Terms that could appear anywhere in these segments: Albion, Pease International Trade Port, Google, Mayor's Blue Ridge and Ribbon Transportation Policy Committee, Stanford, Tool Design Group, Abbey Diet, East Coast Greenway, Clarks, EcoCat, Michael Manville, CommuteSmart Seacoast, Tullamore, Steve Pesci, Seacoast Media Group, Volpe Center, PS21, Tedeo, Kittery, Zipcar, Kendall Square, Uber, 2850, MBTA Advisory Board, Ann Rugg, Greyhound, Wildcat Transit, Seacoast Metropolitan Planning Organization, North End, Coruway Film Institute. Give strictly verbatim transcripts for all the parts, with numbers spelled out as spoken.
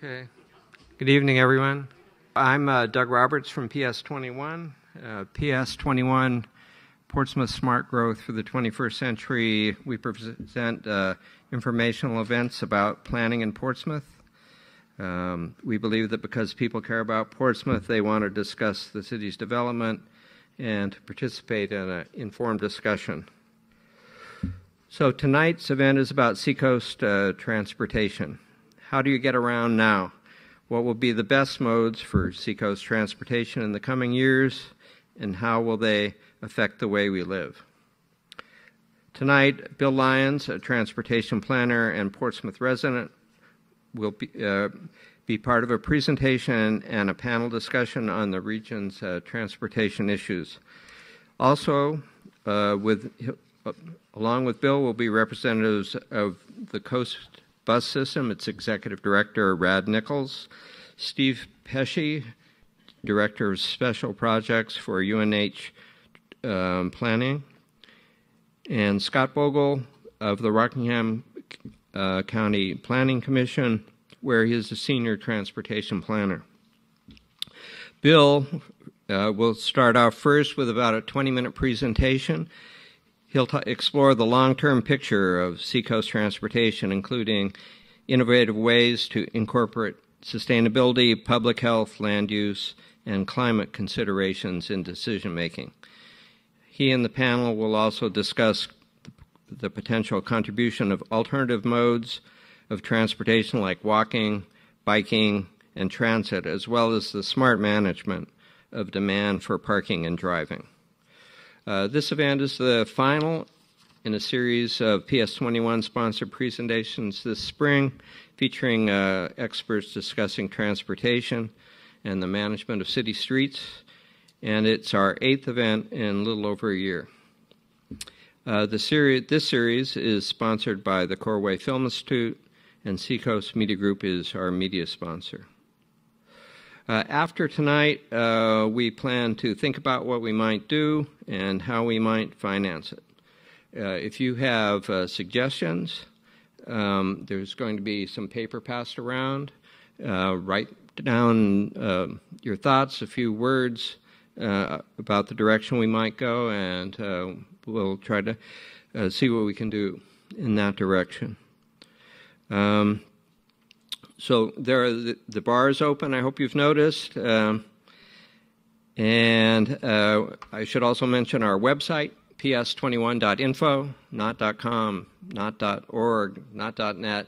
Okay. Good evening, everyone. I'm uh, Doug Roberts from P S twenty-one. Uh, P S twenty-one, Portsmouth Smart Growth for the twenty-first Century. We present uh, informational events about planning in Portsmouth. Um, we believe that because people care about Portsmouth, they want to discuss the city's development and participate in an informed discussion. So tonight's event is about Seacoast uh, transportation. How do you get around now? What will be the best modes for Seacoast transportation in the coming years, and how will they affect the way we live? Tonight, Bill Lyons, a transportation planner and Portsmouth resident, will be, uh, be part of a presentation and a panel discussion on the region's uh, transportation issues. Also, uh, with, uh, along with Bill, will be representatives of the COAST bus system, its executive director, Rad Nichols, Steve Pesci, director of special projects for U N H um, planning, and Scott Bogle of the Rockingham Uh, County Planning Commission, where he is a senior transportation planner. Bill uh, will start off first with about a twenty-minute presentation. He'll explore the long-term picture of Seacoast transportation, including innovative ways to incorporate sustainability, public health, land use, and climate considerations in decision-making. He and the panel will also discuss the potential contribution of alternative modes of transportation like walking, biking, and transit, as well as the smart management of demand for parking and driving. Uh, this event is the final in a series of P S twenty-one sponsored presentations this spring, featuring uh, experts discussing transportation and the management of city streets, and it's our eighth event in a little over a year. Uh, the series, this series is sponsored by the Coruway Film Institute, and Seacoast Media Group is our media sponsor. Uh, after tonight, uh, we plan to think about what we might do and how we might finance it. Uh, if you have uh, suggestions, um, there's going to be some paper passed around. Uh, write down uh, your thoughts, a few words uh, about the direction we might go, and uh, we'll try to uh, see what we can do in that direction. Um, so there are the, the bar is open, I hope you've noticed. Um, and uh, I should also mention our website, P S twenty-one dot info, not .com, not .org, not .net.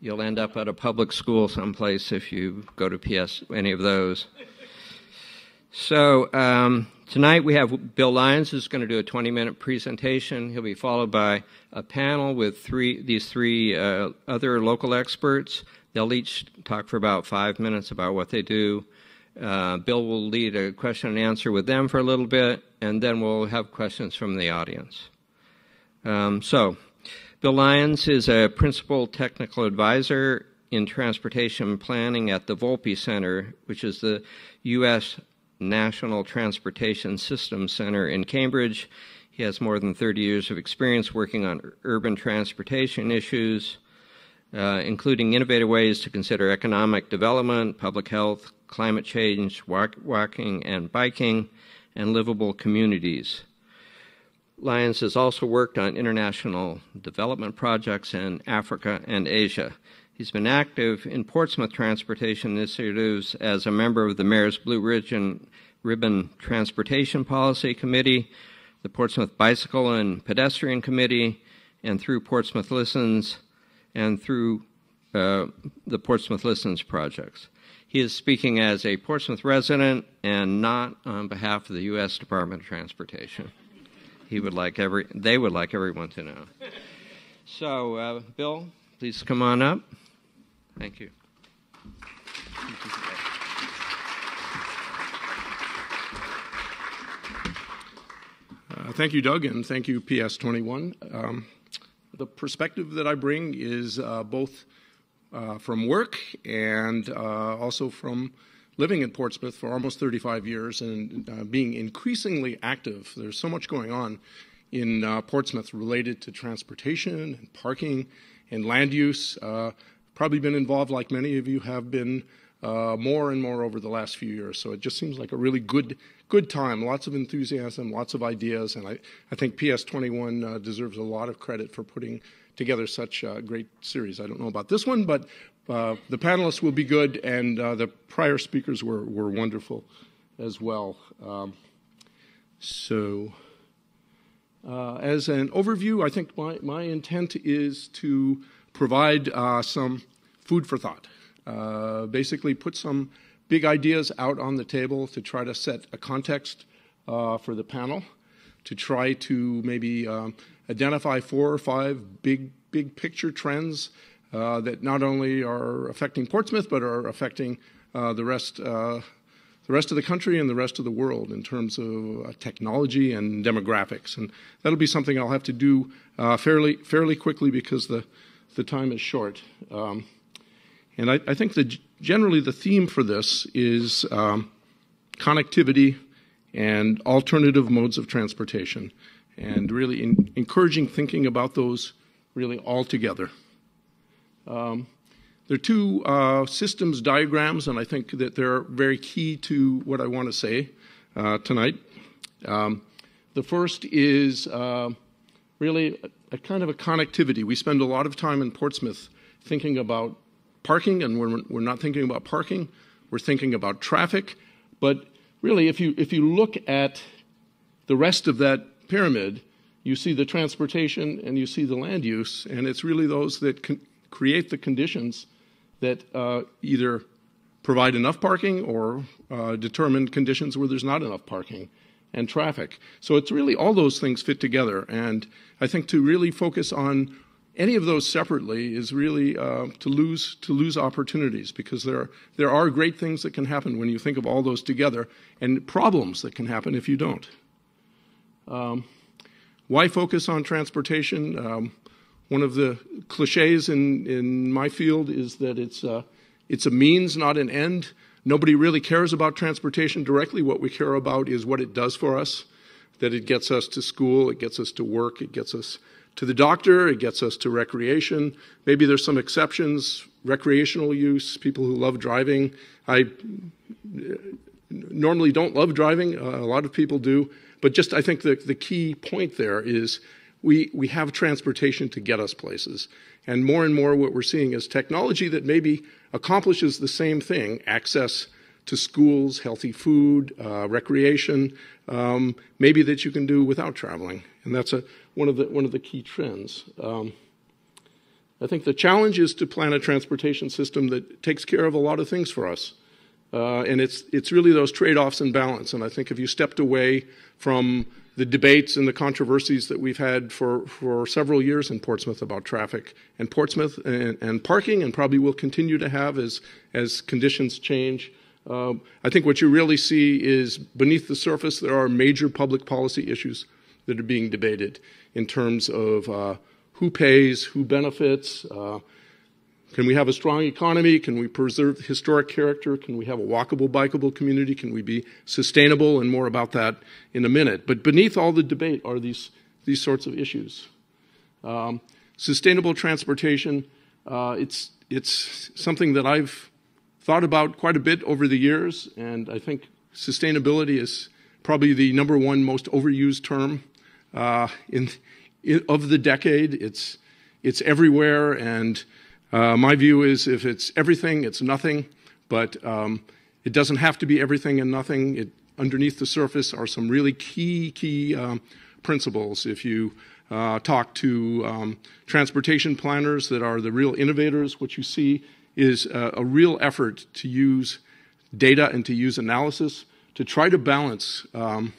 You'll end up at a public school someplace if you go to P S, any of those. So um, tonight we have Bill Lyons, who's going to do a twenty-minute presentation. He'll be followed by a panel with three, these three uh, other local experts. They'll each talk for about five minutes about what they do. Uh, Bill will lead a question and answer with them for a little bit, and then we'll have questions from the audience. Um, so Bill Lyons is a principal technical advisor in transportation planning at the Volpe Center, which is the U S National Transportation Systems Center in Cambridge. He has more than thirty years of experience working on urban transportation issues, uh, including innovative ways to consider economic development, public health, climate change, walk, walking and biking, and livable communities. Lyons has also worked on international development projects in Africa and Asia. He's been active in Portsmouth transportation initiatives as a member of the Mayor's Blue Ridge and Ribbon Transportation Policy Committee, the Portsmouth Bicycle and Pedestrian Committee, and through Portsmouth Listens and through uh, the Portsmouth Listens projects. He is speaking as a Portsmouth resident and not on behalf of the U S Department of Transportation. He would like every, they would like everyone to know. So, uh, Bill, please come on up. Thank you. Uh, thank you, Doug, and thank you, P S twenty-one. Um, the perspective that I bring is uh, both uh, from work and uh, also from living in Portsmouth for almost thirty-five years and uh, being increasingly active. There's so much going on in uh, Portsmouth related to transportation and parking and land use. Uh, probably been involved, like many of you have been, uh, more and more over the last few years. So it just seems like a really good good time, lots of enthusiasm, lots of ideas, and I, I think P S twenty-one uh, deserves a lot of credit for putting together such a great series. I don't know about this one, but uh, the panelists will be good, and uh, the prior speakers were, were wonderful as well. Um, so uh, as an overview, I think my, my intent is to provide uh, some food for thought, uh, basically put some big ideas out on the table to try to set a context uh, for the panel, to try to maybe um, identify four or five big, big picture trends uh, that not only are affecting Portsmouth, but are affecting uh, the rest, uh, the rest of the country and the rest of the world in terms of uh, technology and demographics. And that'll be something I'll have to do uh, fairly, fairly quickly because the, the time is short. Um, and I, I think that generally the theme for this is um, connectivity and alternative modes of transportation, and really in, encouraging thinking about those really all together. Um, there are two uh, systems diagrams, and I think that they're very key to what I want to say uh, tonight. Um, the first is uh, really a, a kind of a connectivity. We spend a lot of time in Portsmouth thinking about parking, and we're, we're not thinking about parking. We're thinking about traffic. But really, if you, if you look at the rest of that pyramid, you see the transportation and you see the land use, and it's really those that can create the conditions that uh, either provide enough parking or uh, determine conditions where there's not enough parking and traffic. So it's really all those things fit together, and I think to really focus on any of those separately is really uh, to lose to lose opportunities, because there are, there are great things that can happen when you think of all those together, and problems that can happen if you don't. Um, why focus on transportation? Um, one of the cliches in, in my field is that it's, uh, it's a means, not an end. Nobody really cares about transportation directly. What we care about is what it does for us, that it gets us to school, it gets us to work, it gets us to the doctor, it gets us to recreation. Maybe there's some exceptions, recreational use, people who love driving. I normally don't love driving, uh, a lot of people do. But just I think the, the key point there is we, we have transportation to get us places. And more and more what we're seeing is technology that maybe accomplishes the same thing, access to schools, healthy food, uh, recreation, um, maybe that you can do without traveling. And that's a, one, of the, one of the key trends. Um, I think the challenge is to plan a transportation system that takes care of a lot of things for us. Uh, and it's, it's really those trade-offs and balance. And I think if you stepped away from the debates and the controversies that we've had for, for several years in Portsmouth about traffic and Portsmouth and, and parking, and probably will continue to have as, as conditions change, uh, I think what you really see is beneath the surface there are major public policy issues that are being debated in terms of uh, who pays, who benefits, uh, can we have a strong economy? Can we preserve historic character? Can we have a walkable, bikeable community? Can we be sustainable? And more about that in a minute. But beneath all the debate are these, these sorts of issues. Um, sustainable transportation, uh, it's, it's something that I've thought about quite a bit over the years, and I think sustainability is probably the number one most overused term uh, in, in, of the decade. It's, it's everywhere, and Uh, my view is if it's everything, it's nothing, but um, it doesn't have to be everything and nothing. It, underneath the surface are some really key, key um, principles. If you uh, talk to um, transportation planners that are the real innovators, what you see is uh, a real effort to use data and to use analysis to try to balance um,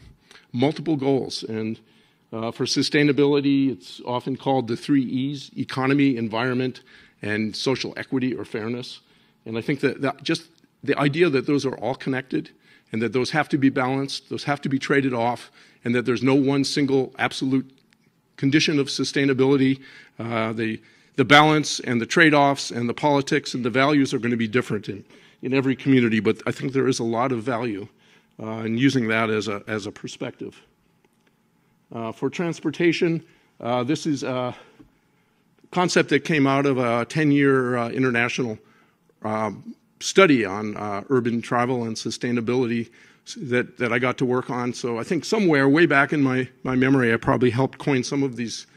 multiple goals. And uh, for sustainability, it's often called the three E's: economy, environment, and social equity or fairness. And I think that, that just the idea that those are all connected and that those have to be balanced, those have to be traded off, and that there's no one single absolute condition of sustainability. Uh, the, the balance and the trade-offs and the politics and the values are going to be different in, in every community, but I think there is a lot of value uh, in using that as a, as a perspective. Uh, for transportation, uh, this is... Uh, concept that came out of a ten-year uh, international uh, study on uh, urban travel and sustainability that, that I got to work on. So I think somewhere way back in my, my memory, I probably helped coin some of these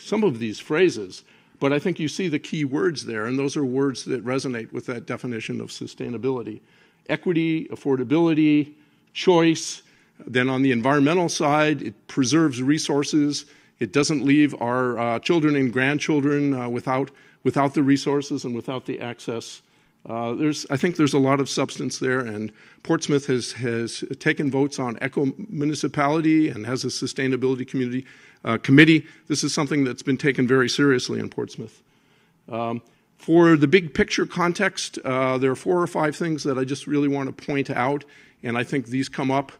some of these phrases. But I think you see the key words there, and those are words that resonate with that definition of sustainability. Equity, affordability, choice. Then on the environmental side, it preserves resources. It doesn't leave our uh, children and grandchildren uh, without, without the resources and without the access. Uh, there's, I think there's a lot of substance there, and Portsmouth has, has taken votes on eco-municipality and has a sustainability community uh, committee. This is something that's been taken very seriously in Portsmouth. Um, for the big picture context, uh, there are four or five things that I just really want to point out, and I think these come up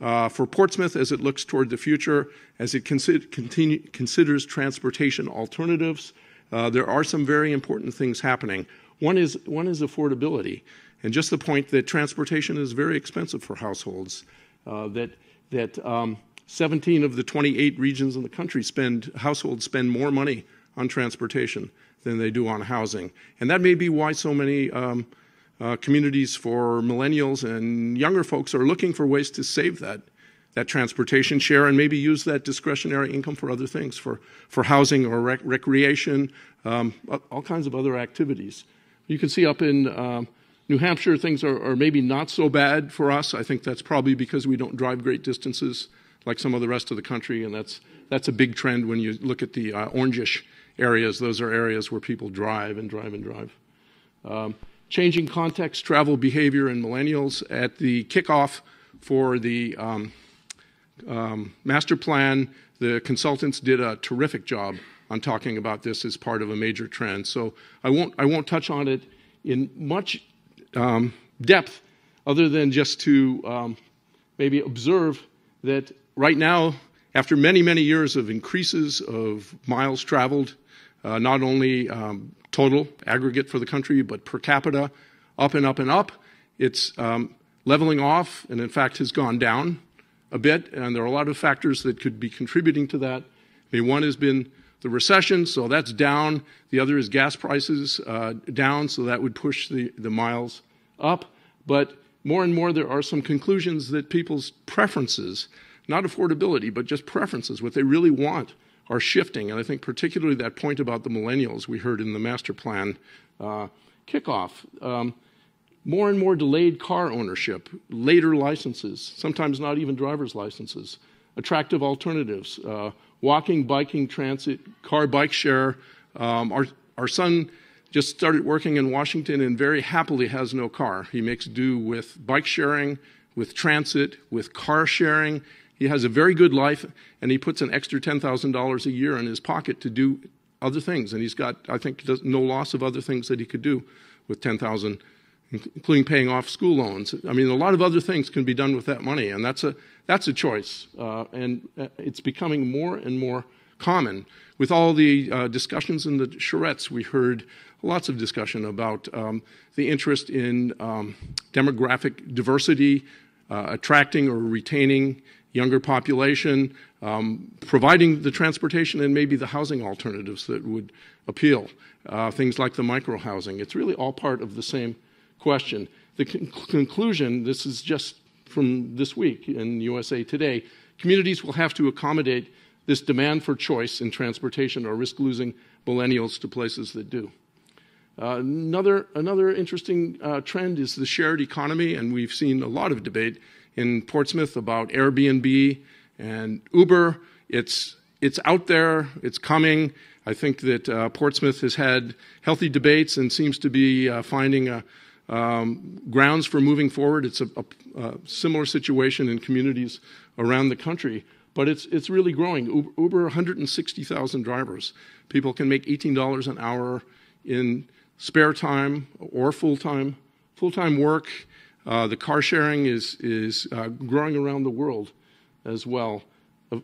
Uh, for Portsmouth as it looks toward the future, as it consi- continue, considers transportation alternatives. Uh, there are some very important things happening. One is, one is affordability, and just the point that transportation is very expensive for households, uh, that, that um, seventeen of the twenty-eight regions in the country spend, households spend more money on transportation than they do on housing. And that may be why so many um, Uh, communities for millennials and younger folks are looking for ways to save that, that transportation share and maybe use that discretionary income for other things, for, for housing or rec recreation, um, all kinds of other activities. You can see up in um, New Hampshire, things are, are maybe not so bad for us. I think that's probably because we don't drive great distances like some of the rest of the country, and that's, that's a big trend when you look at the uh, orangish areas. Those are areas where people drive and drive and drive. Um, Changing context, travel behavior, and millennials. At the kickoff for the um, um, master plan, the consultants did a terrific job on talking about this as part of a major trend. So I won't, I won't touch on it in much um, depth other than just to um, maybe observe that right now, after many, many years of increases of miles traveled, uh, not only um, total aggregate for the country, but per capita, up and up and up. It's um, leveling off and, in fact, has gone down a bit, and there are a lot of factors that could be contributing to that. I mean, one has been the recession, so that's down. The other is gas prices uh, down, so that would push the, the miles up. But more and more there are some conclusions that people's preferences, not affordability, but just preferences, what they really want, are shifting, and I think particularly that point about the millennials we heard in the master plan uh, kickoff. Um, more and more delayed car ownership, later licenses, sometimes not even driver's licenses, attractive alternatives, uh, walking, biking, transit, car, bike share. Um, our, our son just started working in Washington and very happily has no car. He makes do with bike sharing, with transit, with car sharing. He has a very good life, and he puts an extra ten thousand dollars a year in his pocket to do other things. And he's got, I think, no loss of other things that he could do with ten thousand dollars, including paying off school loans. I mean, a lot of other things can be done with that money, and that's a, that's a choice. Uh, and it's becoming more and more common. With all the uh, discussions in the charrettes, we heard lots of discussion about um, the interest in um, demographic diversity, uh, attracting or retaining younger population, um, providing the transportation and maybe the housing alternatives that would appeal, uh, things like the micro-housing. It's really all part of the same question. The con conclusion, this is just from this week in U S A Today, communities will have to accommodate this demand for choice in transportation or risk losing millennials to places that do. Uh, another, another interesting uh, trend is the shared economy, and we've seen a lot of debate in Portsmouth about Airbnb and Uber. It's, it's out there. It's coming. I think that uh, Portsmouth has had healthy debates and seems to be uh, finding uh, um, grounds for moving forward. It's a, a, a similar situation in communities around the country, but it's, it's really growing. Uber, Uber one hundred sixty thousand drivers. People can make eighteen dollars an hour in spare time or full-time full-time work. Uh, the car sharing is, is uh, growing around the world as well. An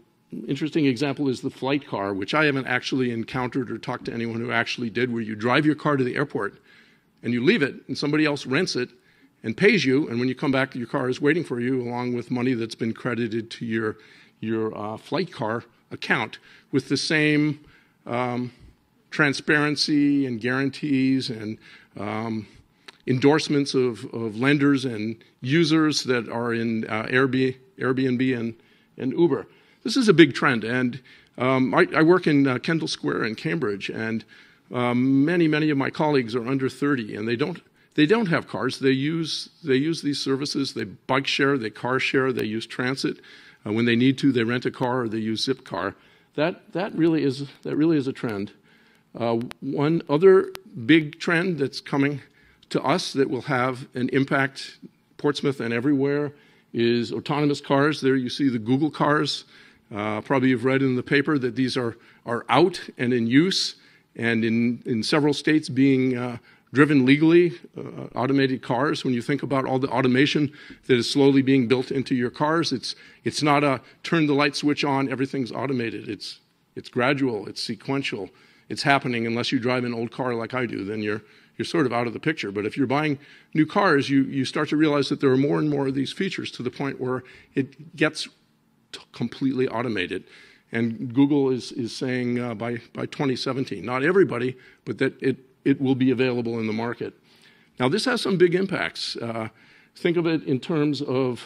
interesting example is the FlightCar, which I haven't actually encountered or talked to anyone who actually did, where you drive your car to the airport and you leave it and somebody else rents it and pays you, and when you come back, your car is waiting for you along with money that's been credited to your, your uh, FlightCar account with the same um, transparency and guarantees and um, endorsements of, of lenders and users that are in uh, Airbnb and, and Uber. This is a big trend, and um, I, I work in uh, Kendall Square in Cambridge, and um, many, many of my colleagues are under thirty, and they don't they don't have cars. They use they use these services. They bike share, they car share, they use transit. Uh, when they need to, they rent a car or they use Zipcar. That that really is that really is a trend. Uh, one other big trend that's coming to us that will have an impact, Portsmouth and everywhere, is autonomous cars. There you see the Google cars. Uh, probably you've read in the paper that these are, are out and in use, and in, in several states being uh, driven legally, uh, automated cars. When you think about all the automation that is slowly being built into your cars, it's, it's not a turn the light switch on, everything's automated. It's, it's gradual, it's sequential, it's happening. Unless you drive an old car like I do, then you're, you're sort of out of the picture. But if you're buying new cars, you, you start to realize that there are more and more of these features to the point where it gets completely automated. And Google is, is saying uh, by, by twenty seventeen, not everybody, but that it, it will be available in the market. Now, this has some big impacts. Uh, think of it in terms of,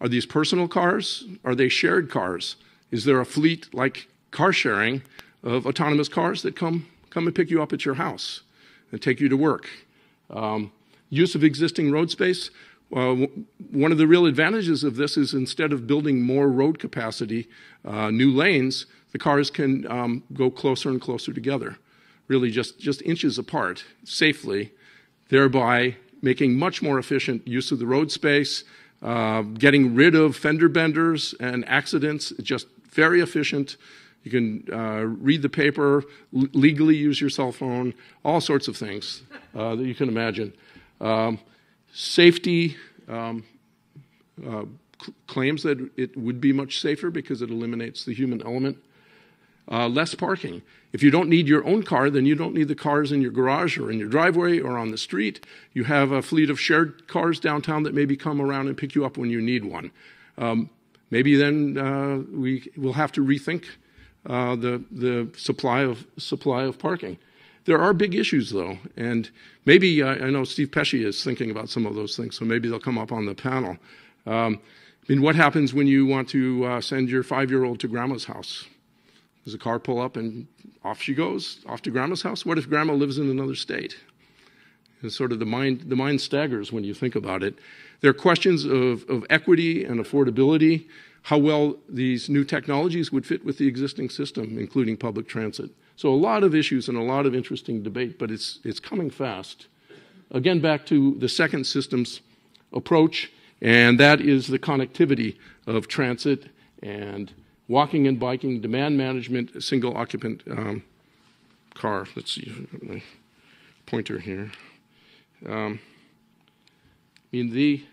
are these personal cars? Are they shared cars? Is there a fleet, like car sharing, of autonomous cars that come, come and pick you up at your house and take you to work? Um, use of existing road space. Uh, one of the real advantages of this is instead of building more road capacity, uh, new lanes, the cars can um, go closer and closer together, really just, just inches apart safely, thereby making much more efficient use of the road space, uh, getting rid of fender benders and accidents, just very efficient. You can uh, read the paper, l legally use your cell phone, all sorts of things uh, that you can imagine. Um, Safety um, uh, claims that it would be much safer because it eliminates the human element. Uh, less parking. If you don't need your own car, then you don't need the cars in your garage or in your driveway or on the street. You have a fleet of shared cars downtown that maybe come around and pick you up when you need one. Um, maybe then uh, we will have to rethink uh, the, the supply of, supply of parking. There are big issues, though, and maybe uh, I know Steve Pesci is thinking about some of those things, so maybe they'll come up on the panel. Um, I mean, what happens when you want to uh, send your five-year-old to grandma's house? Does a car pull up and off she goes, off to grandma's house? What if grandma lives in another state? And sort of the mind, the mind staggers when you think about it. There are questions of, of equity and affordability, how well these new technologies would fit with the existing system, including public transit. So a lot of issues and a lot of interesting debate, but it's, it's coming fast. Again, back to the second systems approach, and that is the connectivity of transit and walking and biking, demand management, single occupant um, car. Let's see, I've got my pointer here. Um, I mean, the,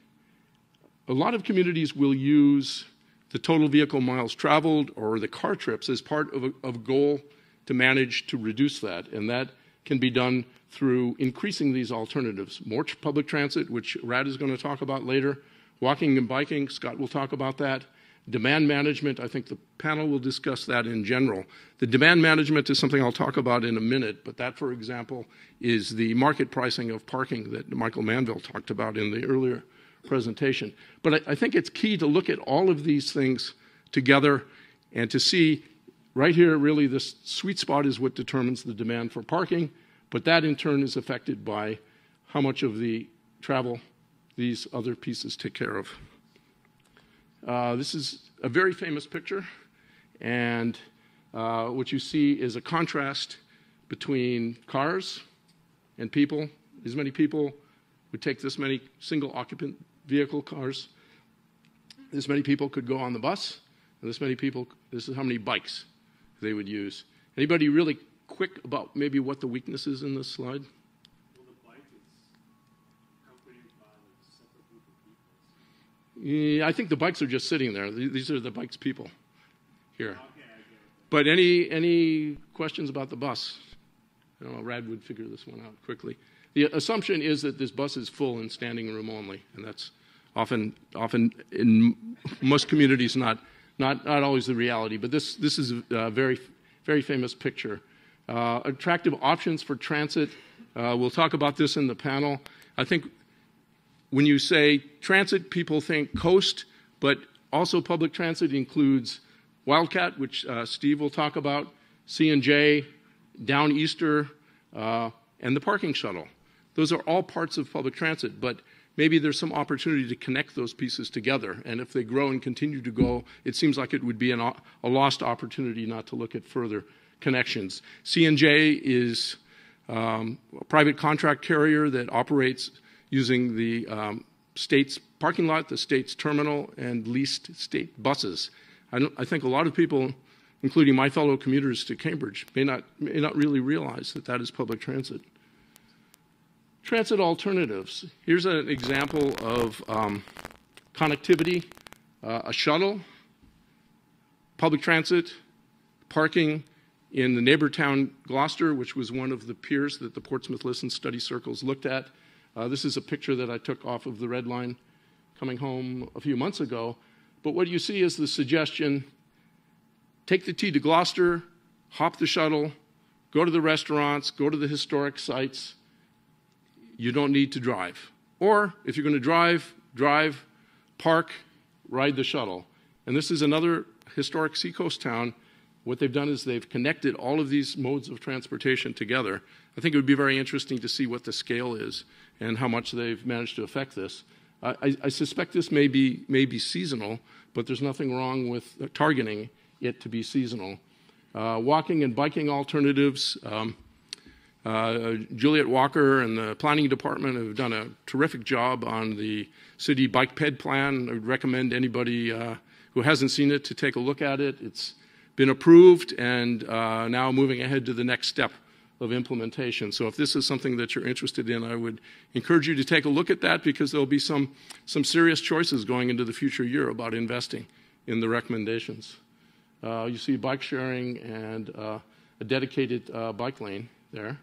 a lot of communities will use the total vehicle miles traveled or the car trips as part of a, of a goal to manage to reduce that, and that can be done through increasing these alternatives. More public transit, which Rad is going to talk about later, walking and biking, Scott will talk about that, demand management, I think the panel will discuss that in general. The demand management is something I'll talk about in a minute, but that, for example, is the market pricing of parking that Michael Manville talked about in the earlier presentation. But I, I think it's key to look at all of these things together and to see right here, really, this sweet spot is what determines the demand for parking, but that in turn is affected by how much of the travel these other pieces take care of. Uh, this is a very famous picture, and uh, what you see is a contrast between cars and people. These many people would take this many single-occupant vehicle cars. This many people could go on the bus, and this many people, this is how many bikes they would use. Anybody really quick about maybe what the weakness is in this slide? Well, the bike is accompanied by a separate group of people. Yeah, I think the bikes are just sitting there. These are the bikes people here. Okay, but any any questions about the bus? I don't know, Rad would figure this one out quickly. The assumption is that this bus is full and standing room only, and that's often often in most communities not. Not, not always the reality, but this, this is a very, very famous picture Uh, attractive options for transit. Uh, we'll talk about this in the panel. I think when you say transit, people think coast, but also public transit includes Wildcat, which uh, Steve will talk about, C and J, Downeaster, uh, and the parking shuttle. Those are all parts of public transit, but maybe there's some opportunity to connect those pieces together. And if they grow and continue to grow, it seems like it would be an, a lost opportunity not to look at further connections. C and J is um, a private contract carrier that operates using the um, state's parking lot, the state's terminal, and leased state buses. I, don't, I think a lot of people, including my fellow commuters to Cambridge, may not, may not really realize that that is public transit. Transit alternatives. Here's an example of um, connectivity, uh, a shuttle, public transit, parking in the neighbor town Gloucester, which was one of the piers that the Portsmouth Listens study circles looked at. Uh, this is a picture that I took off of the Red Line coming home a few months ago. But what you see is the suggestion, take the T to Gloucester, hop the shuttle, go to the restaurants, go to the historic sites. You don't need to drive. Or if you're going to drive, drive, park, ride the shuttle. And this is another historic seacoast town. What they've done is they've connected all of these modes of transportation together. I think it would be very interesting to see what the scale is and how much they've managed to affect this. Uh, I, I suspect this may be, may be seasonal, but there's nothing wrong with targeting it to be seasonal. Uh, walking and biking alternatives. Um, Uh, Juliet Walker and the planning department have done a terrific job on the city bike ped plan. I would recommend anybody uh, who hasn't seen it to take a look at it. It's been approved and uh, now moving ahead to the next step of implementation. So if this is something that you're interested in, I would encourage you to take a look at that, because there'll be some, some serious choices going into the future year about investing in the recommendations. Uh, you see bike sharing and uh, a dedicated uh, bike lane there.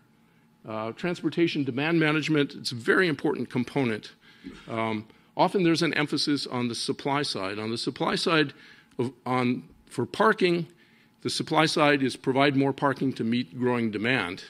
Uh, transportation demand management, it's a very important component. Um, often there's an emphasis on the supply side. On the supply side, of, on, for parking, the supply side is provide more parking to meet growing demand.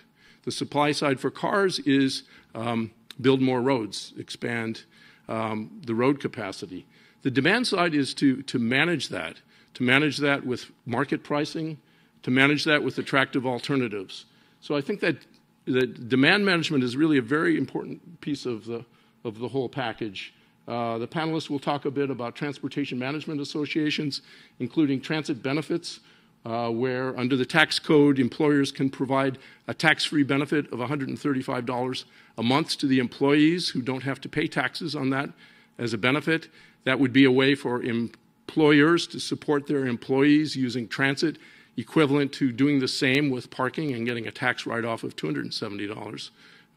The supply side for cars is um, build more roads, expand um, the road capacity. The demand side is to, to manage that, to manage that with market pricing, to manage that with attractive alternatives. So I think that that demand management is really a very important piece of the, of the whole package. Uh, the panelists will talk a bit about transportation management associations, including transit benefits, uh, where under the tax code, employers can provide a tax-free benefit of one hundred thirty-five dollars a month to the employees who don't have to pay taxes on that as a benefit. That would be a way for employers to support their employees using transit, equivalent to doing the same with parking and getting a tax write-off of two hundred seventy dollars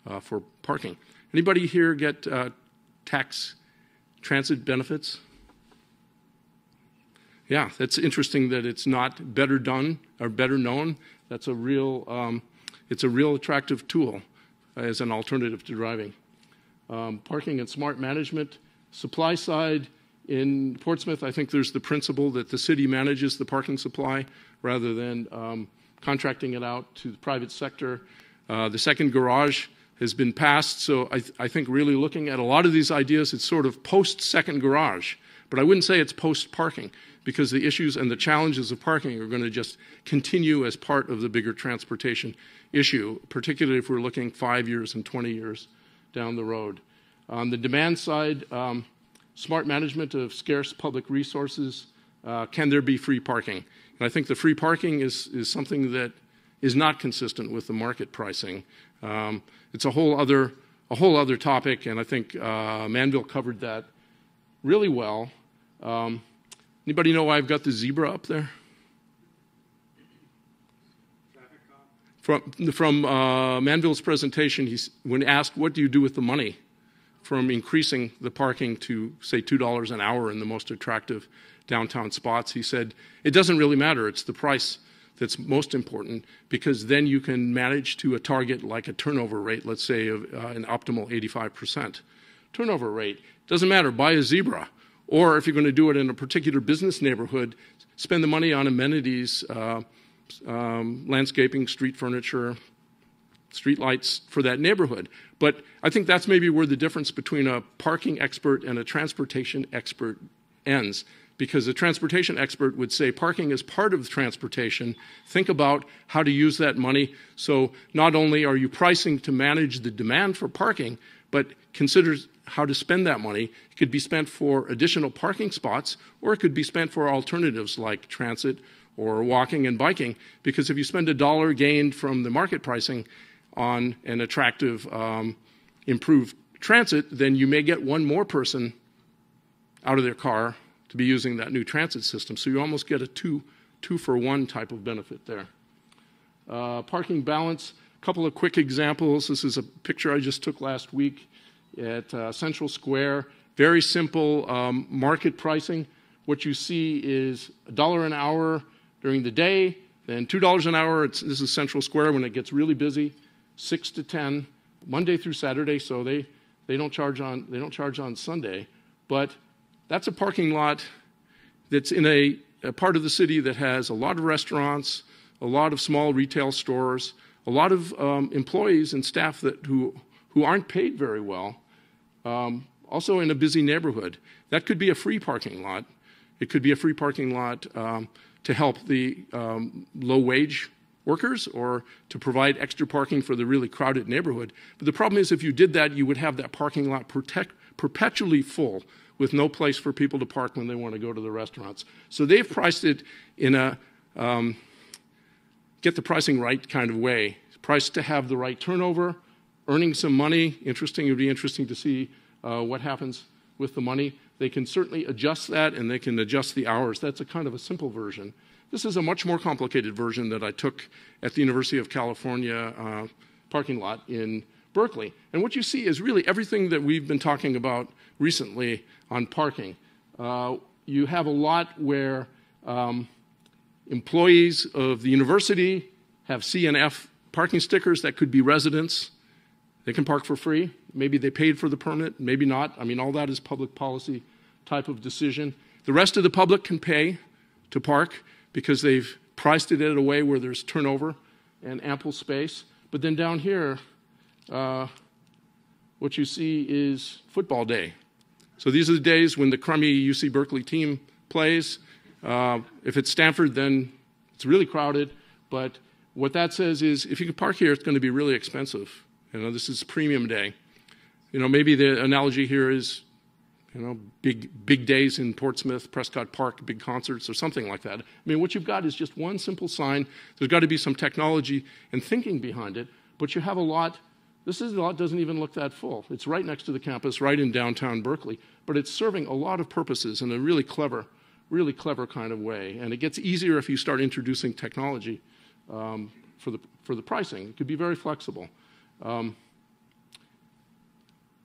uh, for parking. Anybody here get uh, tax transit benefits? Yeah, that's interesting that it's not better done or better known. That's a real, um, it's a real attractive tool as an alternative to driving. Um, parking and smart management, supply side. In Portsmouth, I think there's the principle that the city manages the parking supply rather than um, contracting it out to the private sector. Uh, the second garage has been passed, so I, th I think really looking at a lot of these ideas, it's sort of post-second garage. But I wouldn't say it's post-parking, because the issues and the challenges of parking are going to just continue as part of the bigger transportation issue, particularly if we're looking five years and twenty years down the road. On the demand side, um, smart management of scarce public resources. Uh, can there be free parking? And I think the free parking is, is something that is not consistent with the market pricing. Um, it's a whole other, a whole other topic, and I think uh, Manville covered that really well. Um, anybody know why I've got the zebra up there? From, from uh, Manville's presentation, he's, when asked, what do you do with the money from increasing the parking to, say, two dollars an hour in the most attractive downtown spots, he said, it doesn't really matter. It's the price that's most important, because then you can manage to a target like a turnover rate, let's say of, uh, an optimal eighty-five percent. Turnover rate, doesn't matter, buy a zebra. Or if you're going to do it in a particular business neighborhood, spend the money on amenities uh, um, landscaping, street furniture, street lights for that neighborhood. But I think that's maybe where the difference between a parking expert and a transportation expert ends, because the transportation expert would say parking is part of the transportation. Think about how to use that money. So not only are you pricing to manage the demand for parking, but consider how to spend that money. It could be spent for additional parking spots, or it could be spent for alternatives like transit or walking and biking, because if you spend a dollar gained from the market pricing on an attractive, um, improved transit, then you may get one more person out of their car to be using that new transit system. So you almost get a two, two for one type of benefit there. Uh, parking balance, a couple of quick examples. This is a picture I just took last week at uh, Central Square. Very simple um, market pricing. What you see is a dollar an hour during the day, then two dollars an hour. It's, this is Central Square when it gets really busy, six to ten, Monday through Saturday, so they, they, don't charge on, they don't charge on Sunday. But that's a parking lot that's in a, a part of the city that has a lot of restaurants, a lot of small retail stores, a lot of um, employees and staff that, who, who aren't paid very well, um, also in a busy neighborhood. That could be a free parking lot. It could be a free parking lot um, to help the um, low-wage workers, or to provide extra parking for the really crowded neighborhood. But the problem is, if you did that, you would have that parking lot protect, perpetually full, with no place for people to park when they want to go to the restaurants. So they've priced it in a um, get the pricing right kind of way. It's priced to have the right turnover, earning some money. Interesting, it would be interesting to see uh, what happens with the money. They can certainly adjust that, and they can adjust the hours. That's a kind of a simple version. This is a much more complicated version that I took at the University of California uh, parking lot in Berkeley. And what you see is really everything that we've been talking about recently on parking. Uh, you have a lot where um, employees of the university have C and F parking stickers. That could be residents. They can park for free. Maybe they paid for the permit, maybe not. I mean, all that is public policy type of decision. The rest of the public can pay to park because they've priced it in a way where there's turnover and ample space. But then down here, uh, what you see is football day. So these are the days when the crummy U C Berkeley team plays. Uh, if it's Stanford, then it's really crowded. But what that says is if you can park here, it's going to be really expensive. You know, this is premium day. You know, maybe the analogy here is, you know, big big days in Portsmouth, Prescott Park, big concerts or something like that. I mean, what you've got is just one simple sign. There's got to be some technology and thinking behind it, but you have a lot. This is a lot doesn't even look that full. It's right next to the campus, right in downtown Berkeley, but it's serving a lot of purposes in a really clever, really clever kind of way. And it gets easier if you start introducing technology um, for the for the pricing. It could be very flexible. Um,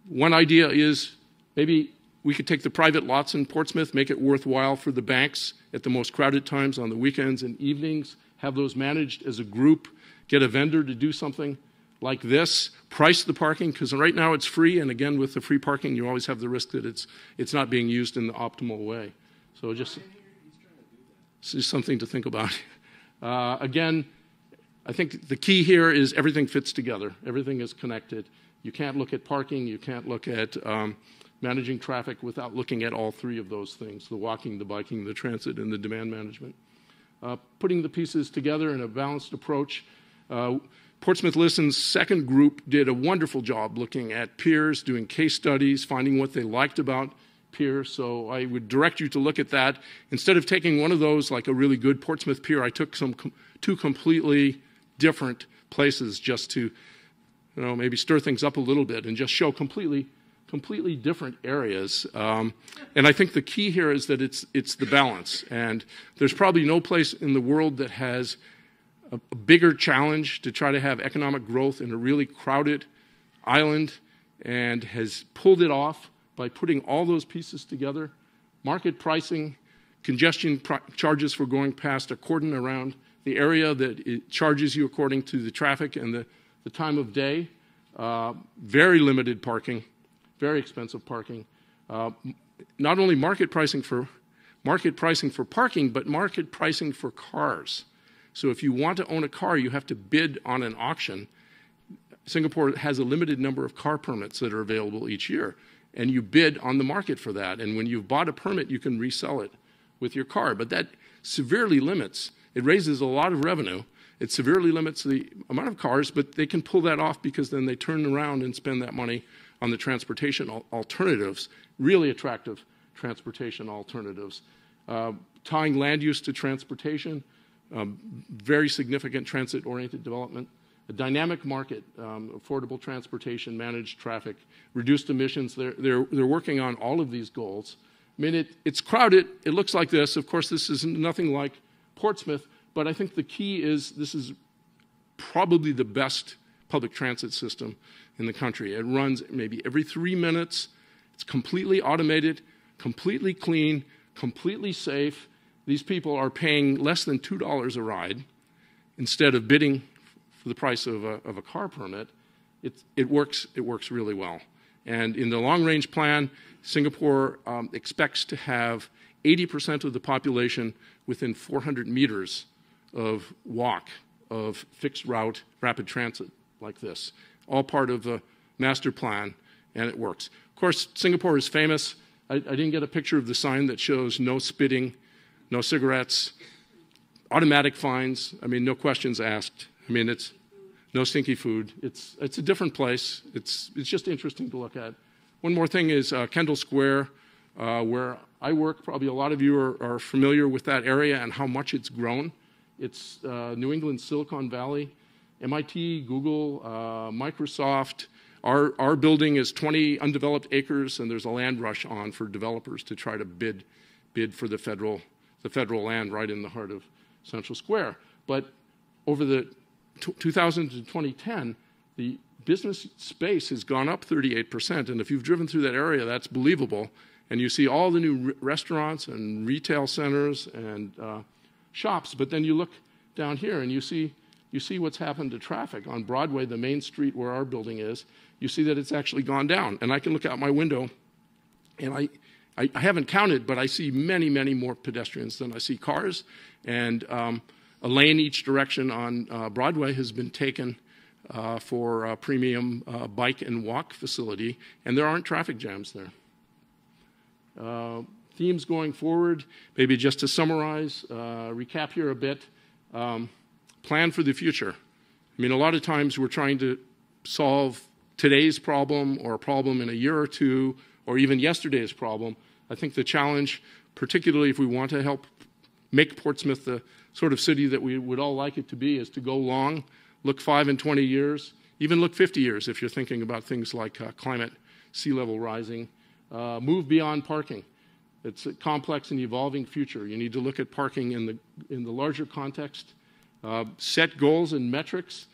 One idea is maybe we could take the private lots in Portsmouth, make it worthwhile for the banks at the most crowded times on the weekends and evenings, have those managed as a group, get a vendor to do something like this, price the parking, because right now it's free, and again, with the free parking, you always have the risk that it's, it's not being used in the optimal way. So just, it's just something to think about. Uh, again, I think the key here is everything fits together. Everything is connected. You can't look at parking, you can't look at um, managing traffic without looking at all three of those things, the walking, the biking, the transit, and the demand management. Uh, putting the pieces together in a balanced approach. Uh, Portsmouth Listens' second group did a wonderful job looking at peers, doing case studies, finding what they liked about peers. So I would direct you to look at that. Instead of taking one of those, like a really good Portsmouth peer, I took some com- two completely different places just to You know, maybe stir things up a little bit and just show completely, completely different areas. Um, and I think the key here is that it's it's the balance. And there's probably no place in the world that has a, a bigger challenge to try to have economic growth in a really crowded island, and has pulled it off by putting all those pieces together. Market pricing, congestion pr- charges for going past, a cordon around the area that it charges you according to the traffic and the the time of day, uh, very limited parking, very expensive parking. Uh, not only market pricing for market pricing for parking, but market pricing for cars. So if you want to own a car, you have to bid on an auction. Singapore has a limited number of car permits that are available each year, and you bid on the market for that. And when you've bought a permit, you can resell it with your car. But that severely limits, it raises a lot of revenue. It severely limits the amount of cars, but they can pull that off because then they turn around and spend that money on the transportation alternatives, really attractive transportation alternatives. Uh, tying land use to transportation, um, very significant transit-oriented development, a dynamic market, um, affordable transportation, managed traffic, reduced emissions. They're, they're, they're working on all of these goals. I mean, it, it's crowded. It looks like this. Of course, this is nothing like Portsmouth, but I think the key is this is probably the best public transit system in the country. It runs maybe every three minutes. It's completely automated, completely clean, completely safe. These people are paying less than two dollars a ride instead of bidding for the price of a, of a car permit. It, it works, it works really well. And in the long-range plan, Singapore um, expects to have eighty percent of the population within four hundred meters of walk of fixed route rapid transit like this. All part of the master plan, and it works. Of course, Singapore is famous. I, I didn't get a picture of the sign that shows no spitting, no cigarettes, automatic fines. I mean, no questions asked. I mean, it's no stinky food. It's, it's a different place. It's, it's just interesting to look at. One more thing is uh, Kendall Square, uh, where I work. Probably a lot of you are, are familiar with that area and how much it's grown. It's uh, New England Silicon Valley. M I T, Google, uh, Microsoft. Our, our building is twenty undeveloped acres, and there's a land rush on for developers to try to bid, bid for the federal, the federal land right in the heart of Central Square. But over the two thousand to twenty ten, the business space has gone up thirty-eight percent, and if you've driven through that area, that's believable. And you see all the new restaurants and retail centers and uh, shops, but then you look down here and you see You see what's happened to traffic on Broadway, the main street where our building is. You see that it's actually gone down. And I can look out my window, and I, I, I haven't counted, but I see many, many more pedestrians than I see cars. And um, a lane each direction on uh, Broadway has been taken uh, for a premium uh, bike and walk facility, and there aren't traffic jams there. Uh, themes going forward, maybe just to summarize, uh, recap here a bit. Um, Plan for the future. I mean, a lot of times we're trying to solve today's problem or a problem in a year or two, or even yesterday's problem. I think the challenge, particularly if we want to help make Portsmouth the sort of city that we would all like it to be, is to go long, look five and twenty years, even look fifty years if you're thinking about things like uh, climate, sea level rising. Uh, move beyond parking. It's a complex and evolving future. You need to look at parking in the, in the larger context. Uh, set goals and metrics,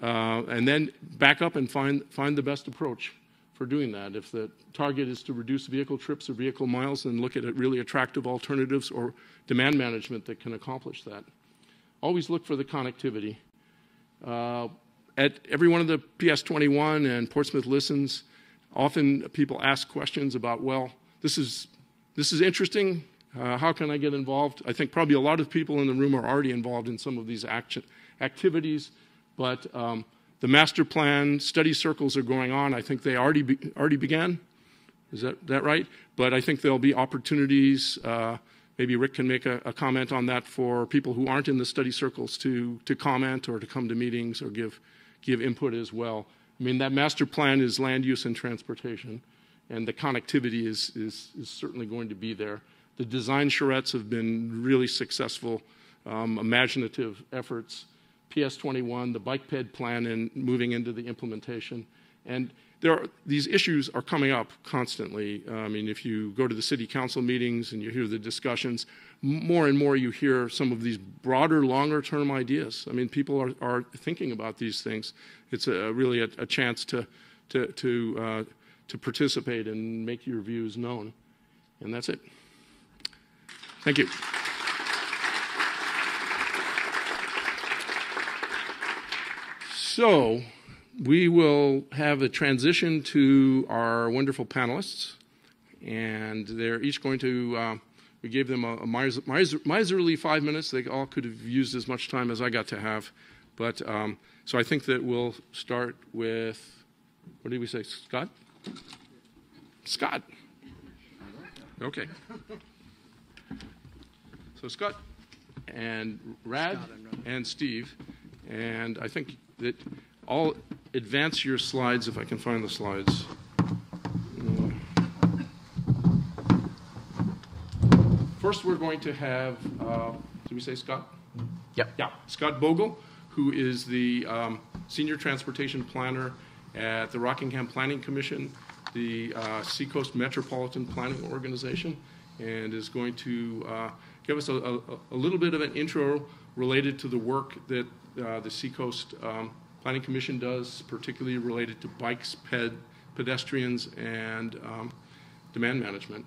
uh, and then back up and find, find the best approach for doing that. If the target is to reduce vehicle trips or vehicle miles, then look at really attractive alternatives or demand management that can accomplish that. Always look for the connectivity. Uh, at every one of the P S twenty-one and Portsmouth Listens, often people ask questions about, well, this is, this is interesting. Uh, how can I get involved? I think probably a lot of people in the room are already involved in some of these action activities, but um, the master plan study circles are going on. I think they already be, already began. Is that, that right? But I think there'll be opportunities. Uh, maybe Rick can make a, a comment on that for people who aren't in the study circles to, to comment or to come to meetings or give, give input as well. I mean, that master plan is land use and transportation, and the connectivity is, is, is certainly going to be there. The design charrettes have been really successful, um, imaginative efforts. P S twenty-one, the bike ped plan, and moving into the implementation. And there are, these issues are coming up constantly. Uh, I mean, if you go to the city council meetings and you hear the discussions, more and more you hear some of these broader, longer-term ideas. I mean, people are, are thinking about these things. It's a, really a, a chance to, to, to, uh, to participate and make your views known. And that's it. Thank you. So we will have a transition to our wonderful panelists, and they're each going to uh, We gave them a, a miser, miser, miserly five minutes. They all could have used as much time as I got to have. But um, so I think that we'll start with, what did we say, Scott? Scott. Okay. So Scott and Rad Scott and, Rad. and Steve, and I think that I'll advance your slides if I can find the slides. First, we're going to have, uh, did we say Scott? Yeah. Yeah. Scott Bogle, who is the um, Senior Transportation Planner at the Rockingham Planning Commission, the uh, Seacoast Metropolitan Planning Organization, and is going to uh, give us a, a, a little bit of an intro related to the work that uh, the Seacoast um, Planning Commission does, particularly related to bikes, ped, pedestrians, and um, demand management.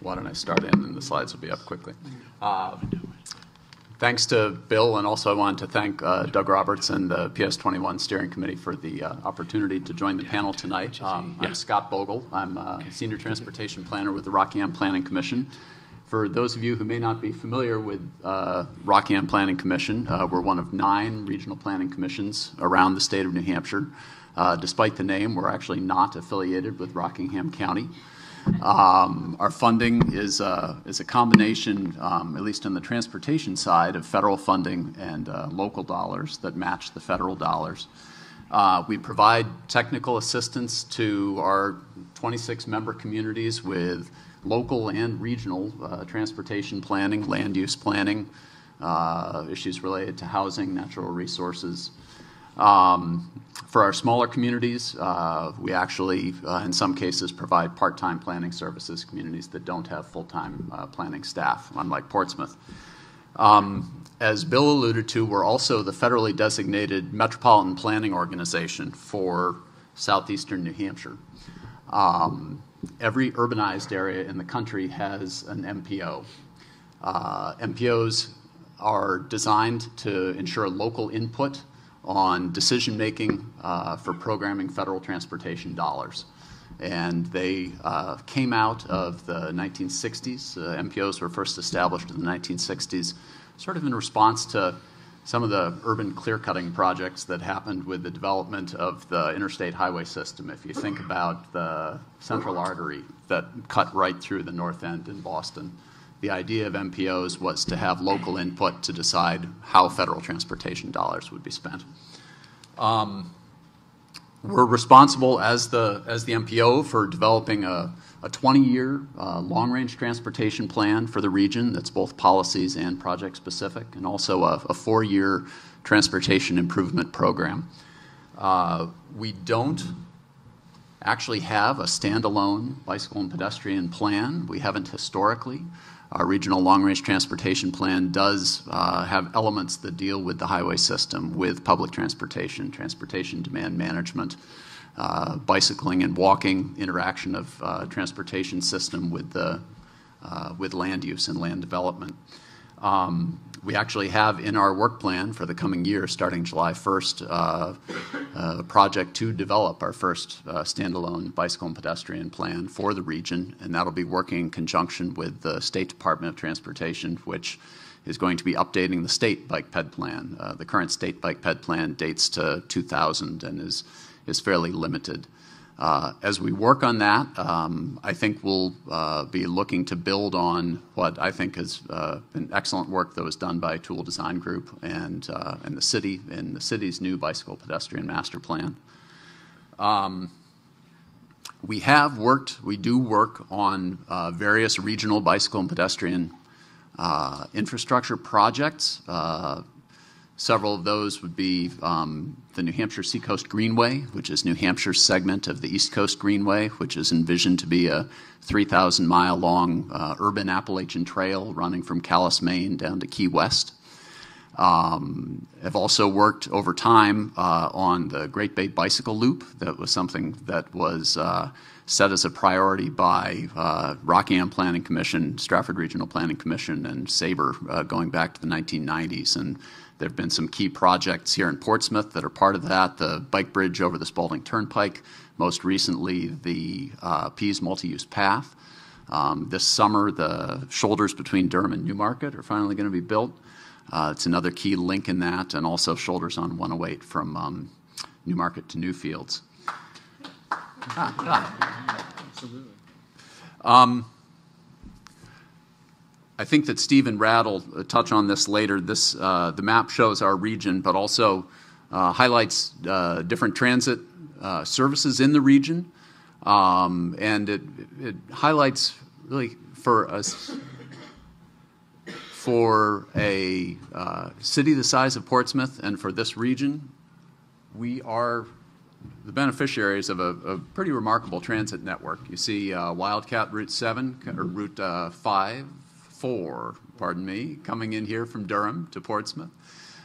Why don't I start in, and the slides will be up quickly. Uh, thanks to Bill, and also I wanted to thank uh, Doug Roberts and the P S twenty-one Steering Committee for the uh, opportunity to join the panel tonight. Um, I'm Scott Bogle. I'm a Senior Transportation Planner with the Rockingham Planning Commission. For those of you who may not be familiar with uh, Rockingham Planning Commission, uh, we're one of nine regional planning commissions around the state of New Hampshire. Uh, despite the name, we're actually not affiliated with Rockingham County. Um, our funding is, uh, is a combination, um, at least on the transportation side, of federal funding and uh, local dollars that match the federal dollars. Uh, we provide technical assistance to our twenty-six member communities with local and regional uh, transportation planning, land use planning, uh, issues related to housing, natural resources. Um, for our smaller communities, uh, we actually, uh, in some cases, provide part-time planning services, communities that don't have full-time uh, planning staff, unlike Portsmouth. Um, as Bill alluded to, we're also the federally designated Metropolitan Planning Organization for southeastern New Hampshire. Um, every urbanized area in the country has an M P O. Uh, M P Os are designed to ensure local input on decision-making uh, for programming federal transportation dollars. And they uh, came out of the nineteen sixties. Uh, M P Os were first established in the nineteen sixties, sort of in response to some of the urban clear-cutting projects that happened with the development of the interstate highway system. If you think about the central artery that cut right through the north end in Boston, the idea of M P Os was to have local input to decide how federal transportation dollars would be spent. Um, we're responsible as the, as the M P O for developing a twenty-year uh, long-range transportation plan for the region that's both policies and project-specific, and also a, a four-year transportation improvement program. Uh, we don't actually have a standalone bicycle and pedestrian plan. We haven't historically. Our regional long-range transportation plan does uh, have elements that deal with the highway system, with public transportation, transportation demand management, uh, bicycling and walking, interaction of uh, transportation system with, the, uh, with land use and land development. Um, we actually have in our work plan for the coming year, starting July first, uh, a project to develop our first uh, standalone bicycle and pedestrian plan for the region, and that'll be working in conjunction with the State Department of Transportation, which is going to be updating the state bike ped plan. Uh, the current state bike ped plan dates to two thousand and is, is fairly limited. Uh, as we work on that, um, I think we'll uh, be looking to build on what I think has uh, been excellent work that was done by Tool Design Group and, uh, and the city, and the city's new bicycle pedestrian master plan. Um, we have worked, we do work on uh, various regional bicycle and pedestrian uh, infrastructure projects. Uh, Several of those would be um, the New Hampshire Seacoast Greenway, which is New Hampshire's segment of the East Coast Greenway, which is envisioned to be a three thousand mile long uh, urban Appalachian trail running from Calais, Maine, down to Key West. Um, I've also worked over time uh, on the Great Bay Bicycle Loop. That was something that was uh, set as a priority by uh, Rockingham Planning Commission, Stratford Regional Planning Commission, and SABRE uh, going back to the nineteen nineties. And there have been some key projects here in Portsmouth that are part of that, the bike bridge over the Spaulding Turnpike, most recently the uh, Pease multi-use path. Um, this summer, the shoulders between Durham and Newmarket are finally going to be built. Uh, it's another key link in that, and also shoulders on one oh eight from um, Newmarket to Newfields. Ah, ah. Absolutely. Um, I think that Steve and Rad will touch on this later. This, uh, the map shows our region, but also uh, highlights uh, different transit uh, services in the region. Um, and it, it highlights really for us, for a uh, city the size of Portsmouth and for this region, we are the beneficiaries of a, a pretty remarkable transit network. You see uh, Wildcat Route seven, or Route uh, five, four, pardon me, coming in here from Durham to Portsmouth.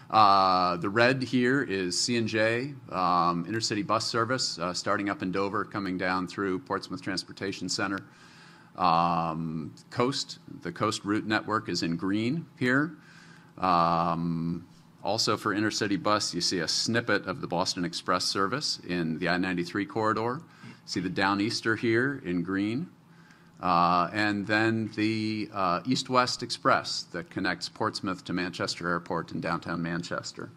Uh, the red here is C and J, um, intercity bus service, uh, starting up in Dover, coming down through Portsmouth Transportation Center. Um, Coast, the Coast route network is in green here. Um, also for intercity bus, you see a snippet of the Boston Express service in the I ninety-three corridor. See the Downeaster here in green. Uh, and then the uh, East-West Express that connects Portsmouth to Manchester Airport in downtown Manchester.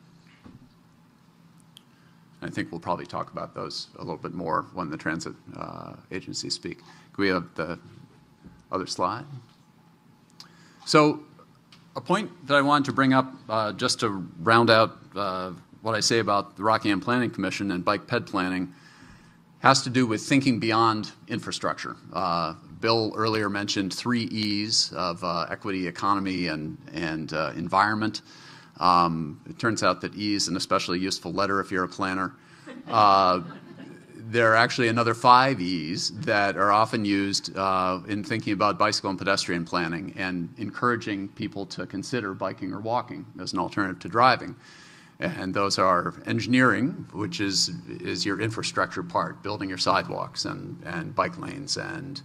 I think we'll probably talk about those a little bit more when the transit uh, agencies speak. Can we have the other slide? So a point that I wanted to bring up uh, just to round out uh, what I say about the Rockingham Planning Commission and bike ped planning has to do with thinking beyond infrastructure. Uh, Bill earlier mentioned three E's of uh, equity, economy, and, and uh, environment. Um, it turns out that E is an especially useful letter if you're a planner. Uh, There are actually another five E's that are often used uh, in thinking about bicycle and pedestrian planning and encouraging people to consider biking or walking as an alternative to driving. And those are engineering, which is, is your infrastructure part, building your sidewalks and, and bike lanes and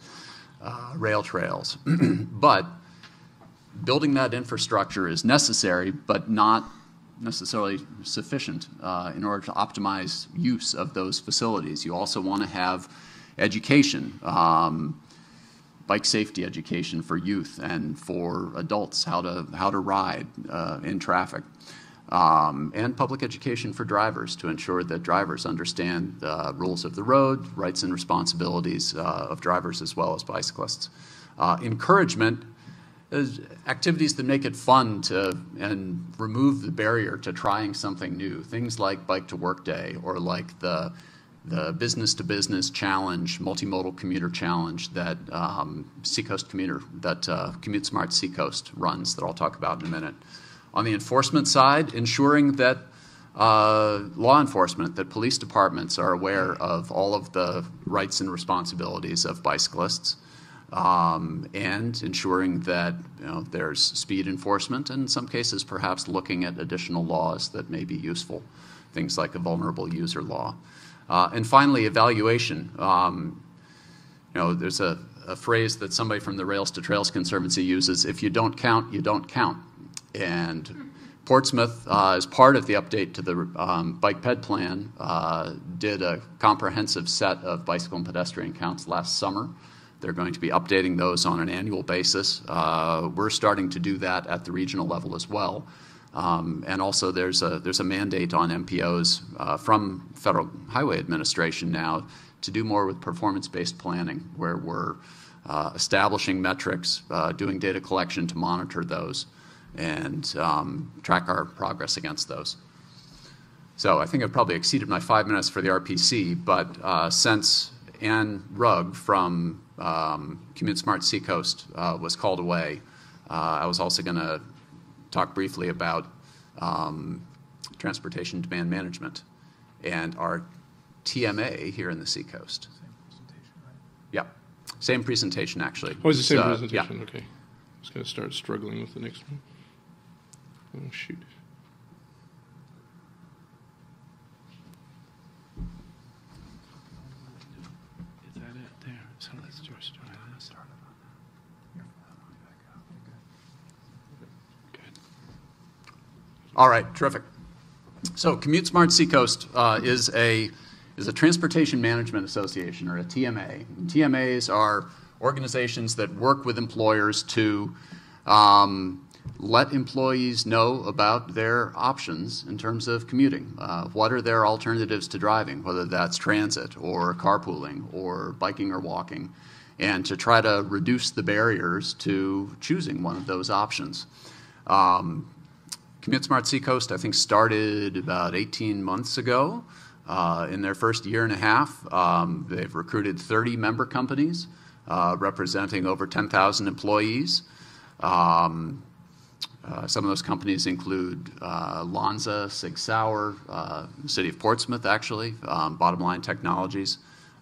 uh, rail trails. But building that infrastructure is necessary, but not necessarily sufficient uh, in order to optimize use of those facilities. You also want to have education, um, bike safety education for youth and for adults, how to, how to ride uh, in traffic, um, and public education for drivers to ensure that drivers understand the uh, rules of the road, rights and responsibilities uh, of drivers as well as bicyclists. Uh, encouragement. Activities that make it fun to and remove the barrier to trying something new. Things like Bike to Work Day or like the, the Business to Business Challenge, Multimodal Commuter Challenge that um, Seacoast Commuter, that uh, CommuteSmart Seacoast runs that I'll talk about in a minute. On the enforcement side, ensuring that uh, law enforcement, that police departments are aware of all of the rights and responsibilities of bicyclists. Um, and ensuring that you know, there's speed enforcement and in some cases perhaps looking at additional laws that may be useful, things like a vulnerable user law. Uh, and finally, evaluation. Um, you know, there's a, a phrase that somebody from the Rails to Trails Conservancy uses, if you don't count, you don't count. And Portsmouth, uh, as part of the update to the um, Bike Ped Plan, uh, did a comprehensive set of bicycle and pedestrian counts last summer. They're going to be updating those on an annual basis. Uh, we're starting to do that at the regional level as well. Um, and also there's a, there's a mandate on M P Os uh, from Federal Highway Administration now to do more with performance-based planning where we're uh, establishing metrics, uh, doing data collection to monitor those and um, track our progress against those. So I think I've probably exceeded my five minutes for the R P C, but uh, since Ann Rugg from Um, CommuteSmart Seacoast uh, was called away. Uh, I was also going to talk briefly about um, transportation demand management and our T M A here in the Seacoast. Same presentation, right? Yeah, same presentation actually. Oh, it's the same so, presentation. Yeah. Okay, I was going to start struggling with the next one. Oh shoot. All right, terrific. So CommuteSmart Seacoast uh, is a is a transportation management association, or a T M A. And T M As are organizations that work with employers to um, let employees know about their options in terms of commuting. Uh, what are their alternatives to driving, whether that's transit or carpooling or biking or walking, and to try to reduce the barriers to choosing one of those options. Um, CommuteSmart Seacoast, I think, started about eighteen months ago. Uh, in their first year and a half, um, they've recruited thirty member companies uh, representing over ten thousand employees. Um, uh, some of those companies include uh, Lonza, Sig Sauer, uh, the City of Portsmouth, actually, um, Bottom Line Technologies,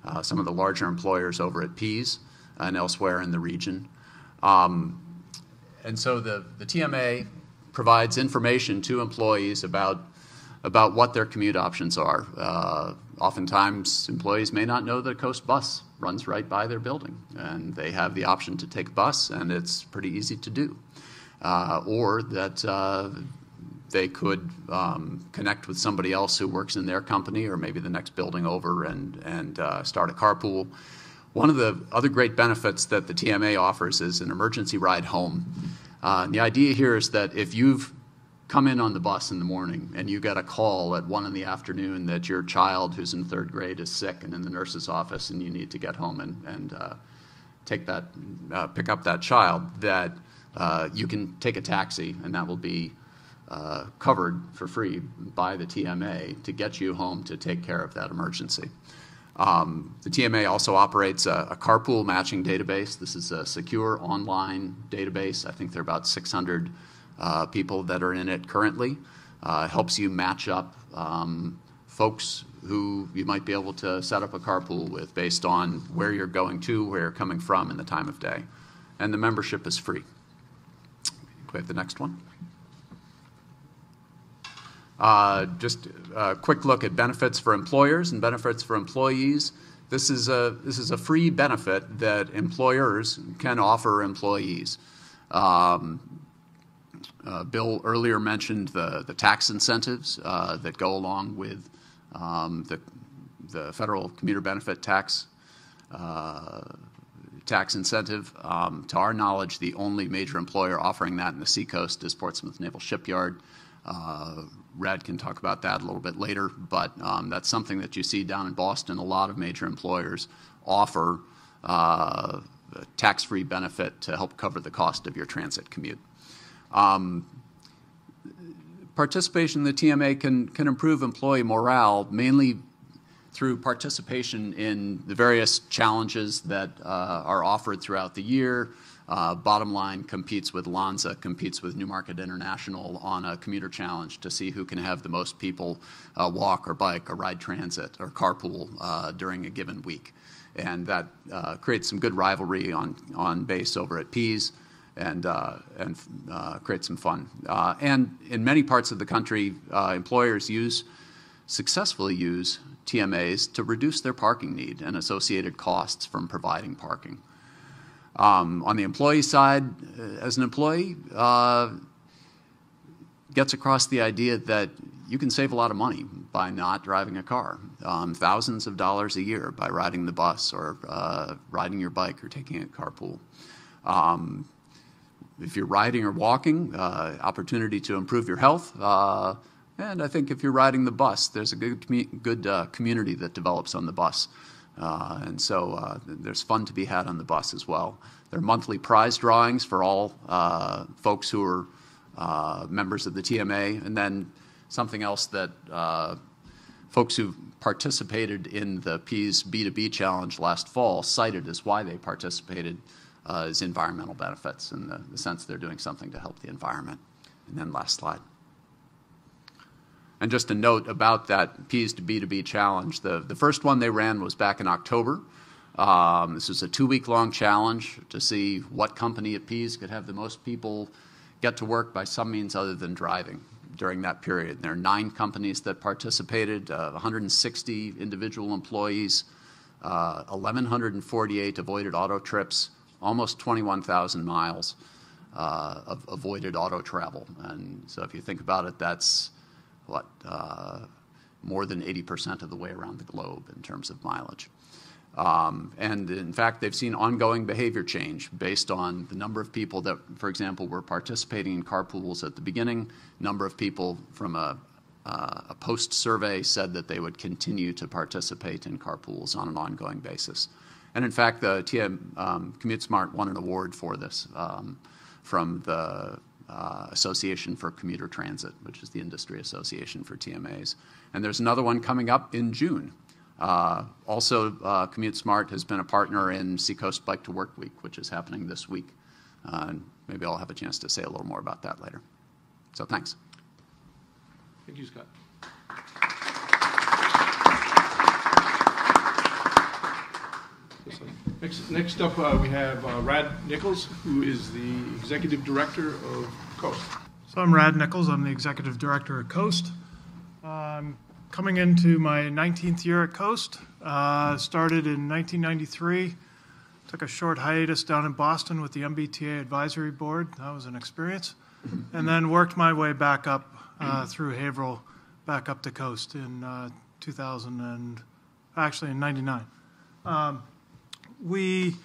uh, some of the larger employers over at Pease and elsewhere in the region. Um, and so the, the T M A provides information to employees about about what their commute options are. Uh, oftentimes, employees may not know that a coast bus runs right by their building, and they have the option to take a bus, and it's pretty easy to do. Uh, or that uh, they could um, connect with somebody else who works in their company or maybe the next building over and, and uh, start a carpool. One of the other great benefits that the T M A offers is an emergency ride home. Uh, and the idea here is that if you've come in on the bus in the morning and you got a call at one in the afternoon that your child who's in third grade is sick and in the nurse's office and you need to get home and, and uh, take that, uh, pick up that child, that uh, you can take a taxi and that will be uh, covered for free by the T M A to get you home to take care of that emergency. Um, the T M A also operates a, a carpool matching database. This is a secure online database. I think there are about six hundred Uh, people that are in it currently. Uh, helps you match up um, folks who you might be able to set up a carpool with based on where you're going to, where you're coming from, and the time of day. And the membership is free. Can we have the next one? Uh, just a quick look at benefits for employers and benefits for employees. This is a, this is a free benefit that employers can offer employees. Um, Uh, Bill earlier mentioned the, the tax incentives uh, that go along with um, the, the federal commuter benefit tax, uh, tax incentive. Um, to our knowledge, the only major employer offering that in the Seacoast is Portsmouth Naval Shipyard. Uh, Rad can talk about that a little bit later, but um, that's something that you see down in Boston. A lot of major employers offer uh, a tax-free benefit to help cover the cost of your transit commute. Um, participation in the T M A can, can improve employee morale, mainly through participation in the various challenges that uh, are offered throughout the year. Uh, Bottom Line competes with Lonza, competes with Newmarket International on a commuter challenge to see who can have the most people uh, walk or bike or ride transit or carpool uh, during a given week. And that uh, creates some good rivalry on, on base over at Pease. and, uh, and uh, create some fun. Uh, and in many parts of the country, uh, employers use, successfully use T M As to reduce their parking need and associated costs from providing parking. Um, on the employee side, as an employee, uh, gets across the idea that you can save a lot of money by not driving a car, um, thousands of dollars a year by riding the bus or uh, riding your bike or taking a carpool. Um, If you're riding or walking, uh, opportunity to improve your health. Uh, and I think if you're riding the bus, there's a good, commu good uh, community that develops on the bus. Uh, and so uh, there's fun to be had on the bus as well. There are monthly prize drawings for all uh, folks who are uh, members of the T M A. And then something else that uh, folks who participated in the Pease B two B challenge last fall cited as why they participated Uh, is environmental benefits in the, the sense they're doing something to help the environment. And then last slide. And just a note about that Pease to B two B challenge. The, the first one they ran was back in October. Um, this was a two-week-long challenge to see what company at Pease could have the most people get to work by some means other than driving during that period. There are nine companies that participated, uh, one hundred sixty individual employees, uh, one thousand one hundred forty-eight avoided auto trips, almost twenty-one thousand miles uh, of avoided auto travel. And so if you think about it, that's, what, uh, more than eighty percent of the way around the globe in terms of mileage. Um, and in fact, they've seen ongoing behavior change based on the number of people that, for example, were participating in carpools at the beginning. Number of people from a, uh, a post survey said that they would continue to participate in carpools on an ongoing basis. And in fact, the T M, um, CommuteSmart won an award for this um, from the Uh, Association for Commuter Transit, which is the industry association for T M As. And there's another one coming up in June. Uh, also, uh, CommuteSmart has been a partner in Seacoast Bike to Work Week, which is happening this week. Uh, and maybe I'll have a chance to say a little more about that later. So thanks. Thank you, Scott. Next, next up, uh, we have uh, Rad Nichols, who is the Executive Director of COAST. So I'm Rad Nichols. I'm the Executive Director at COAST. Uh, I'm coming into my nineteenth year at COAST. Uh, started in nineteen ninety-three, took a short hiatus down in Boston with the M B T A Advisory Board. That was an experience. And then worked my way back up uh, through Haverhill, back up to COAST in uh, two thousand and actually in ninety-nine. Um, We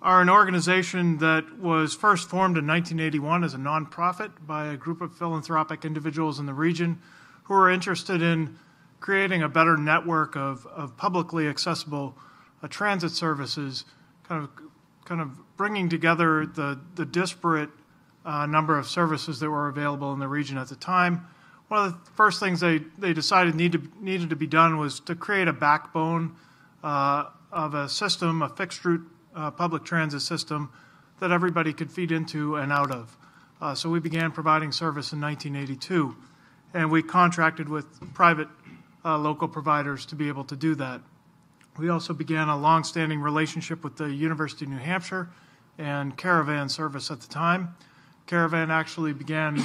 are an organization that was first formed in nineteen eighty-one as a nonprofit by a group of philanthropic individuals in the region who were interested in creating a better network of, of publicly accessible uh, transit services, kind of kind of bringing together the, the disparate uh, number of services that were available in the region at the time. One of the first things they, they decided need to, needed to be done was to create a backbone uh, of a system, a fixed route uh, public transit system that everybody could feed into and out of. Uh, so we began providing service in nineteen eighty-two, and we contracted with private uh, local providers to be able to do that. We also began a long-standing relationship with the University of New Hampshire and Caravan service at the time. Caravan actually began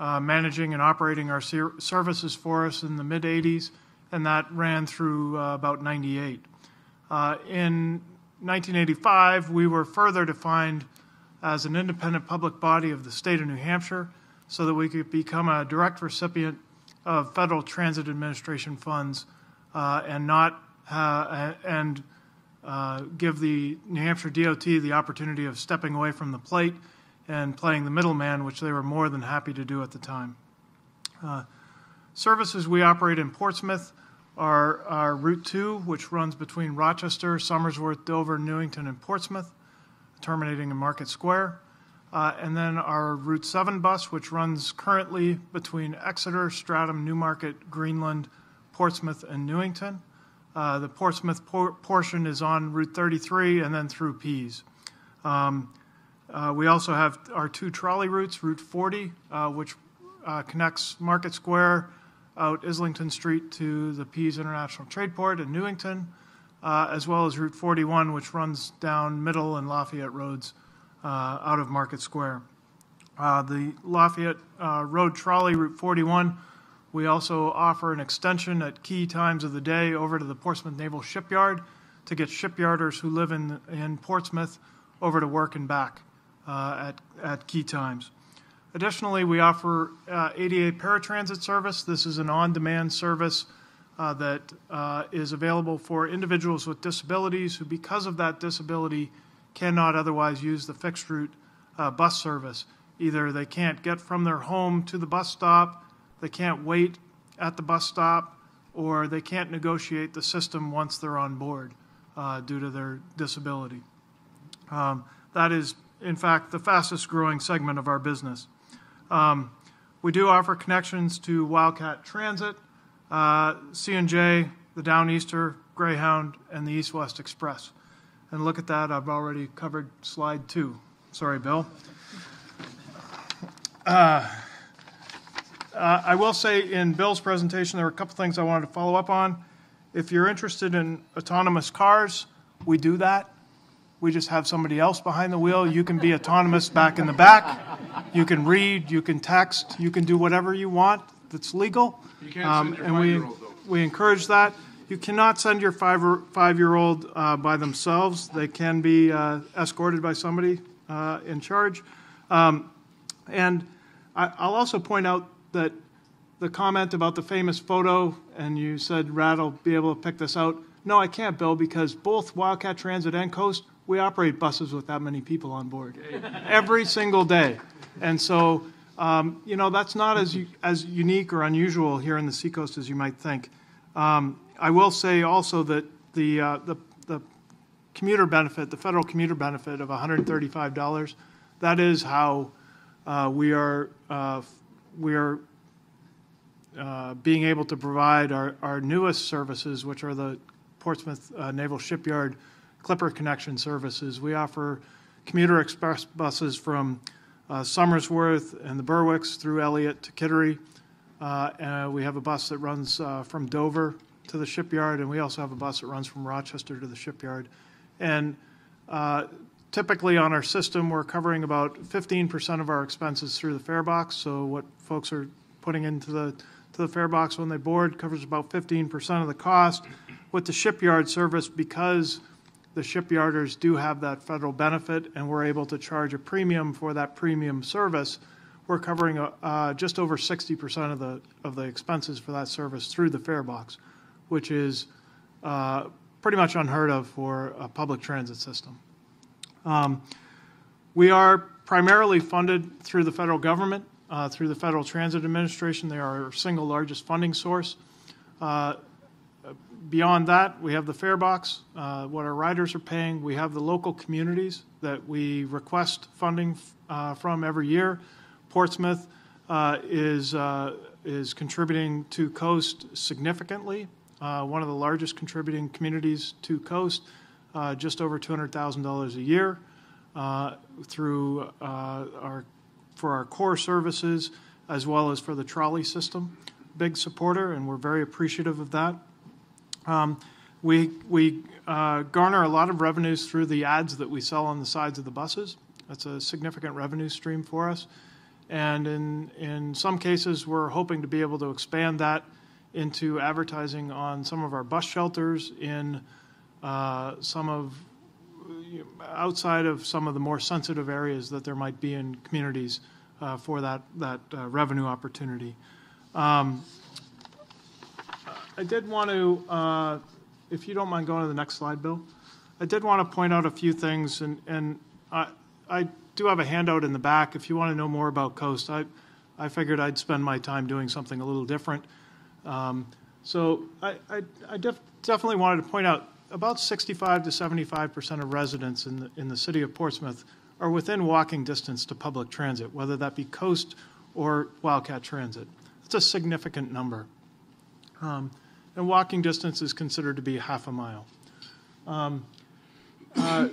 uh, managing and operating our ser services for us in the mid eighties, and that ran through uh, about ninety-eight. Uh, in nineteen eighty-five, we were further defined as an independent public body of the state of New Hampshire so that we could become a direct recipient of Federal Transit Administration funds uh, and not uh, and uh, give the New Hampshire D O T the opportunity of stepping away from the plate and playing the middleman, which they were more than happy to do at the time. Uh, services we operate in Portsmouth Our, our Route two, which runs between Rochester, Somersworth, Dover, Newington, and Portsmouth, terminating in Market Square. Uh, and then our Route seven bus, which runs currently between Exeter, Stratham, Newmarket, Greenland, Portsmouth, and Newington. Uh, the Portsmouth por portion is on Route thirty-three and then through Pease. Um, uh, we also have our two trolley routes, Route forty, uh, which uh, connects Market Square out Islington Street to the Pease International Trade Port in Newington, uh, as well as Route forty-one, which runs down Middle and Lafayette Roads uh, out of Market Square. Uh, the Lafayette uh, Road Trolley, Route forty-one, we also offer an extension at key times of the day over to the Portsmouth Naval Shipyard to get shipyarders who live in, in Portsmouth over to work and back uh, at, at key times. Additionally, we offer uh, A D A paratransit service. This is an on-demand service uh, that uh, is available for individuals with disabilities who, because of that disability, cannot otherwise use the fixed route uh, bus service. Either they can't get from their home to the bus stop, they can't wait at the bus stop, or they can't negotiate the system once they're on board uh, due to their disability. Um, that is, in fact, the fastest growing segment of our business. Um, we do offer connections to Wildcat Transit, uh, C and J, the Downeaster, Greyhound, and the East-West Express. And look at that, I've already covered slide two. Sorry, Bill. Uh, uh, I will say in Bill's presentation, there were a couple things I wanted to follow up on. If you're interested in autonomous cars, we do that. We just have somebody else behind the wheel. You can be autonomous back in the back. You can read, you can text, you can do whatever you want that's legal. You can't um, send your and five-year-old, we, we encourage that. You cannot send your five or, five-year-old uh, by themselves. They can be uh, escorted by somebody uh, in charge. Um, and I, I'll also point out that the comment about the famous photo, and you said Rad will be able to pick this out, no, I can't, Bill, because both Wildcat Transit and Coast, we operate buses with that many people on board every single day. And so, um, you know, that's not as, as unique or unusual here in the Seacoast as you might think. Um, I will say also that the, uh, the, the commuter benefit, the federal commuter benefit of one hundred thirty-five dollars, that is how uh, we are, uh, we are uh, being able to provide our, our newest services, which are the Portsmouth uh, Naval Shipyard Clipper Connection services. We offer commuter express buses from uh, Somersworth and the Berwicks through Elliott to Kittery. Uh, and we have a bus that runs uh, from Dover to the shipyard, and we also have a bus that runs from Rochester to the shipyard. And uh, typically on our system, we're covering about fifteen percent of our expenses through the fare box. So what folks are putting into the to the fare box when they board covers about fifteen percent of the cost. With the shipyard service, because the shipyarders do have that federal benefit and we're able to charge a premium for that premium service, we're covering uh, just over sixty percent of the of the expenses for that service through the fare box, which is uh, pretty much unheard of for a public transit system. Um, we are primarily funded through the federal government, uh, through the Federal Transit Administration. They are our single largest funding source. Uh, Beyond that, we have the fare box, uh, what our riders are paying. We have the local communities that we request funding uh, from every year. Portsmouth uh, is, uh, is contributing to Coast significantly, uh, one of the largest contributing communities to Coast, uh, just over two hundred thousand dollars a year uh, through uh, our, for our core services, as well as for the trolley system. Big supporter, and we're very appreciative of that. Um, we we uh, garner a lot of revenues through the ads that we sell on the sides of the buses. That's a significant revenue stream for us. And in, in some cases, we're hoping to be able to expand that into advertising on some of our bus shelters, in uh, some of, you know, outside of some of the more sensitive areas that there might be in communities uh, for that, that uh, revenue opportunity. Um, I did want to, uh, if you don't mind going to the next slide, Bill, I did want to point out a few things, and, and I, I do have a handout in the back. If you want to know more about Coast, I, I figured I'd spend my time doing something a little different. Um, so I, I, I def definitely wanted to point out about sixty-five to seventy-five percent of residents in the, in the city of Portsmouth are within walking distance to public transit, whether that be Coast or Wildcat Transit. It's a significant number. Um, And walking distance is considered to be half a mile. Um, uh,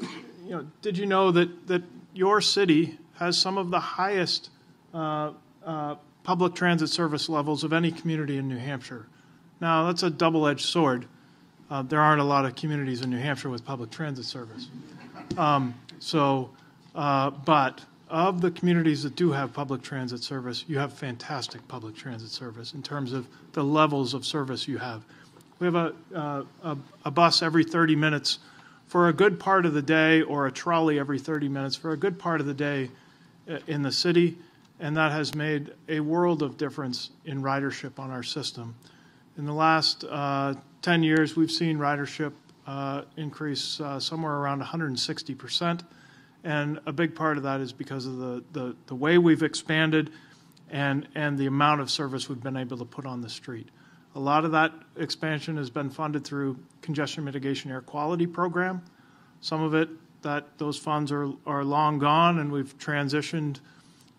you know, did you know that, that your city has some of the highest uh, uh, public transit service levels of any community in New Hampshire? Now, that's a double-edged sword. Uh, there aren't a lot of communities in New Hampshire with public transit service. Um, so, uh, but of the communities that do have public transit service, you have fantastic public transit service in terms of the levels of service you have. We have a, uh, a, a bus every thirty minutes for a good part of the day, or a trolley every thirty minutes for a good part of the day in the city, and that has made a world of difference in ridership on our system. In the last uh, ten years, we've seen ridership uh, increase uh, somewhere around one hundred sixty percent. And a big part of that is because of the, the, the way we've expanded and, and the amount of service we've been able to put on the street. A lot of that expansion has been funded through Congestion Mitigation Air Quality Program. Some of it, that those funds are, are long gone, and we've transitioned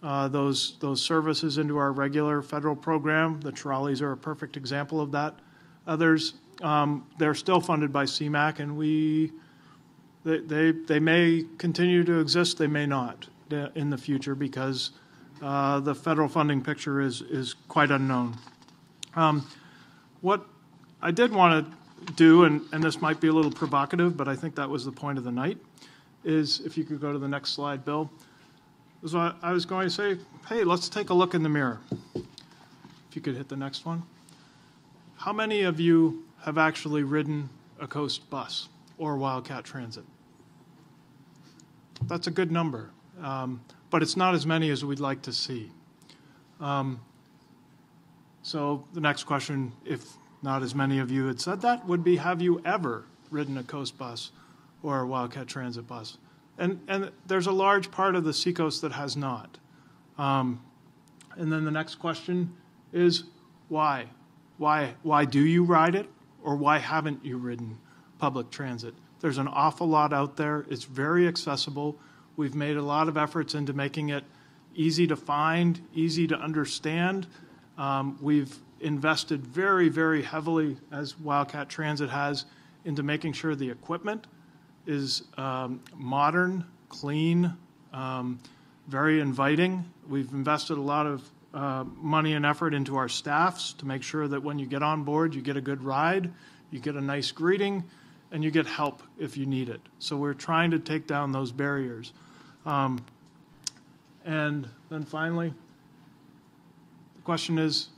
uh, those, those services into our regular federal program. The trolleys are a perfect example of that. Others, um, they're still funded by C MAQ, and we... They, they, they may continue to exist, they may not in the future, because uh, the federal funding picture is, is quite unknown. Um, what I did want to do, and, and this might be a little provocative, but I think that was the point of the night, is if you could go to the next slide, Bill, is what I was going to say, hey, let's take a look in the mirror. If you could hit the next one. How many of you have actually ridden a Coast bus or Wildcat Transit? That's a good number, um, but it's not as many as we'd like to see. Um, so the next question, if not as many of you had said that, would be, have you ever ridden a Coast bus or a Wildcat Transit bus? And, and there's a large part of the Seacoast that has not. Um, and then the next question is, why? Why, why do you ride it, or why haven't you ridden public transit? There's an awful lot out there. It's very accessible. We've made a lot of efforts into making it easy to find, easy to understand. Um, we've invested very, very heavily, as Wildcat Transit has, into making sure the equipment is um, modern, clean, um, very inviting. We've invested a lot of uh, money and effort into our staffs to make sure that when you get on board, you get a good ride, you get a nice greeting, and you get help if you need it. So we're trying to take down those barriers. Um, and then finally, the question is,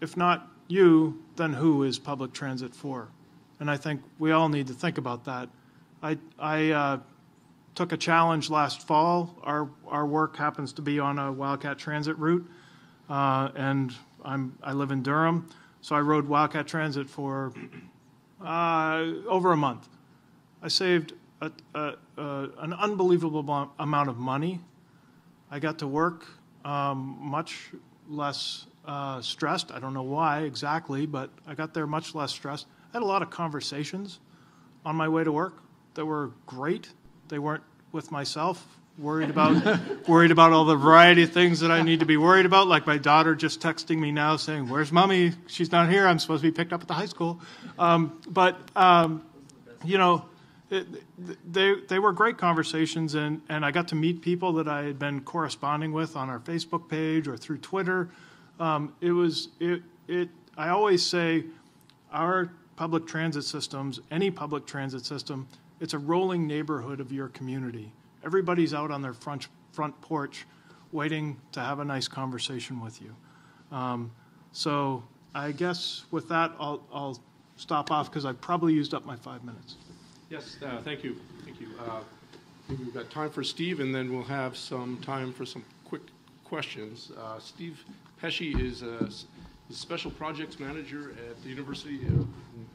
if not you, then who is public transit for? And I think we all need to think about that. I, I uh, took a challenge last fall. Our, our work happens to be on a Wildcat Transit route, uh, and I'm, I live in Durham. So I rode Wildcat Transit for uh, over a month. I saved a, a, a, an unbelievable amount of money. I got to work um, much less uh, stressed. I don't know why exactly, but I got there much less stressed. I had a lot of conversations on my way to work that were great. They weren't with myself, worried about worried about all the variety of things that I need to be worried about, like my daughter just texting me now saying, "Where's Mommy? She's not here. I'm supposed to be picked up at the high school." Um, but, um, you know, it, they, they were great conversations, and, and I got to meet people that I had been corresponding with on our Facebook page or through Twitter. Um, it was, it, it, I always say our public transit systems, any public transit system, it's a rolling neighborhood of your community. Everybody's out on their front, front porch waiting to have a nice conversation with you. Um, so I guess with that, I'll, I'll stop off because I've probably used up my five minutes. Yes, uh, thank you. Thank you. Uh, we've got time for Steve, and then we'll have some time for some quick questions. Uh, Steve Pesci is a, a special projects manager at the University of New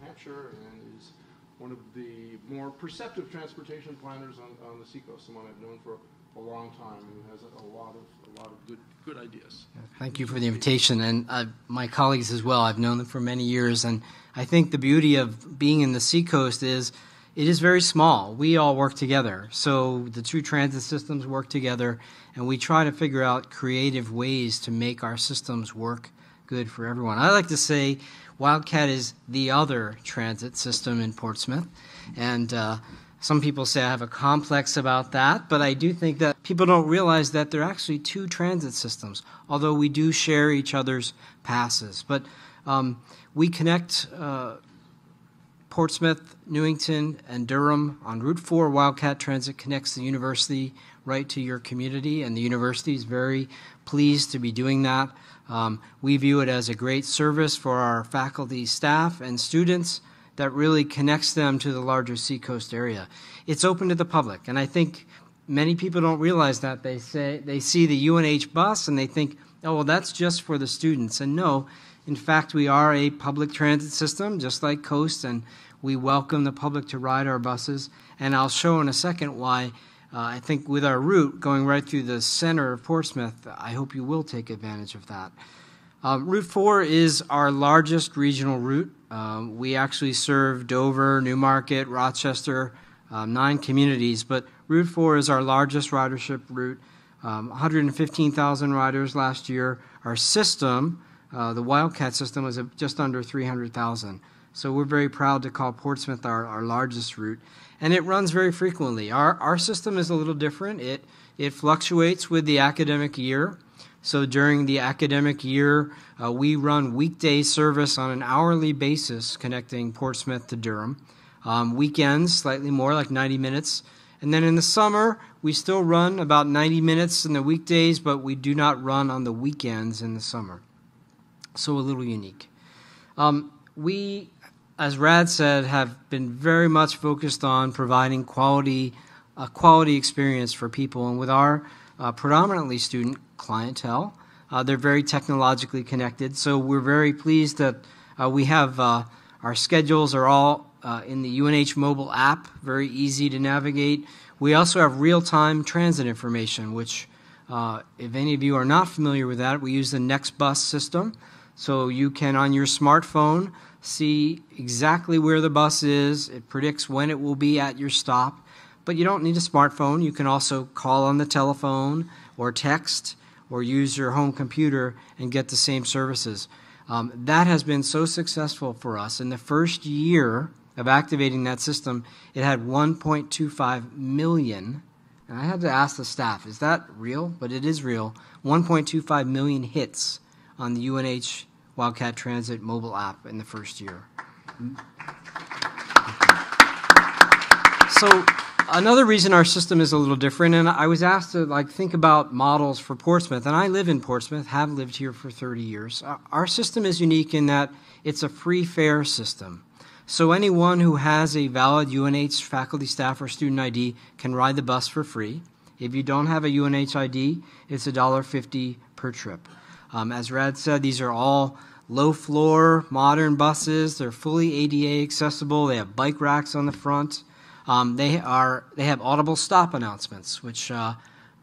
Hampshire and is one of the more perceptive transportation planners on, on the Seacoast, someone I've known for a long time who has a lot of, a lot of good, good ideas. Thank you for the invitation, and uh, my colleagues as well. I've known them for many years, and I think the beauty of being in the Seacoast is it is very small. We all work together. So the two transit systems work together, and we try to figure out creative ways to make our systems work good for everyone. I like to say Wildcat is the other transit system in Portsmouth, and uh, some people say I have a complex about that, but I do think that people don't realize that there are actually two transit systems, although we do share each other's passes. But um, we connect uh, Portsmouth, Newington, and Durham on Route four. Wildcat Transit connects the university right to your community, and the university is very pleased to be doing that. Um, we view it as a great service for our faculty, staff, and students that really connects them to the larger Seacoast area. It's open to the public, and I think many people don't realize that. They say they see the U N H bus and they think, oh, well, that's just for the students. And no, in fact, we are a public transit system, just like Coast, and we welcome the public to ride our buses. And I'll show in a second why. Uh, I think with our route going right through the center of Portsmouth, I hope you will take advantage of that. Uh, Route four is our largest regional route. Um, we actually serve Dover, Newmarket, Rochester, um, nine communities, but Route four is our largest ridership route. Um, one hundred fifteen thousand riders last year. Our system, uh, the Wildcat system, was just under three hundred thousand. So we're very proud to call Portsmouth our, our largest route. And it runs very frequently. Our, our system is a little different. It, it fluctuates with the academic year. So during the academic year, uh, we run weekday service on an hourly basis connecting Portsmouth to Durham. Um, weekends, slightly more, like ninety minutes. And then in the summer, we still run about ninety minutes in the weekdays, but we do not run on the weekends in the summer. So a little unique. Um, we... As Rad said, have been very much focused on providing quality, a quality experience for people. And with our uh, predominantly student clientele, uh, they're very technologically connected. So we're very pleased that Uh, we have uh, our schedules are all uh, in the U N H mobile app, very easy to navigate. We also have real-time transit information, which uh, if any of you are not familiar with that, we use the Next Bus system. So you can, on your smartphone, see exactly where the bus is. It predicts when it will be at your stop. But you don't need a smartphone. You can also call on the telephone or text or use your home computer and get the same services. Um, that has been so successful for us. In the first year of activating that system, it had one point two five million, and I had to ask the staff, is that real? But it is real, one point two five million hits on the U N H Wildcat Transit mobile app in the first year. So another reason our system is a little different, and I was asked to like think about models for Portsmouth, and I live in Portsmouth, have lived here for thirty years. Our system is unique in that it's a free fare system. So anyone who has a valid U N H faculty, staff, or student I D can ride the bus for free. If you don't have a U N H I D, it's one dollar fifty per trip. Um, as Rad said, these are all low-floor, modern buses. They're fully A D A accessible. They have bike racks on the front. Um, they are they have audible stop announcements, which uh,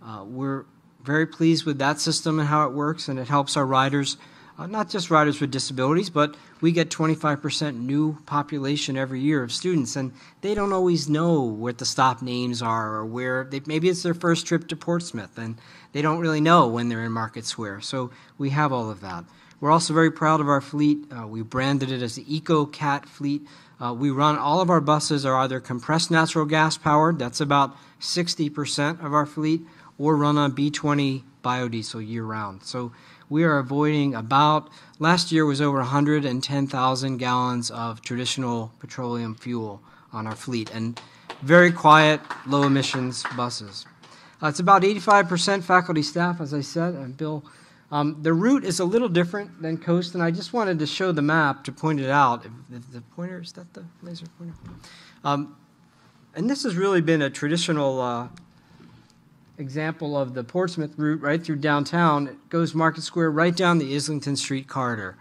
uh, we're very pleased with that system and how it works, and it helps our riders. Uh, not just riders with disabilities, but we get twenty-five percent new population every year of students, and they don't always know what the stop names are or where. They, maybe it's their first trip to Portsmouth, and they don't really know when they're in Market Square. So we have all of that. We're also very proud of our fleet. Uh, we branded it as the EcoCat fleet. Uh, we run all of our buses are either compressed natural gas powered, that's about sixty percent of our fleet, or run on B twenty biodiesel year-round. So we are avoiding about, last year was over one hundred ten thousand gallons of traditional petroleum fuel on our fleet, and very quiet, low emissions buses. Uh, it's about eighty-five percent faculty staff, as I said, and Bill. Um, the route is a little different than Coast, and I just wanted to show the map to point it out. If, if the pointer, is that the laser pointer? Um, and this has really been a traditional uh, example of the Portsmouth route right through downtown. It goes Market Square right down the Islington Street corridor.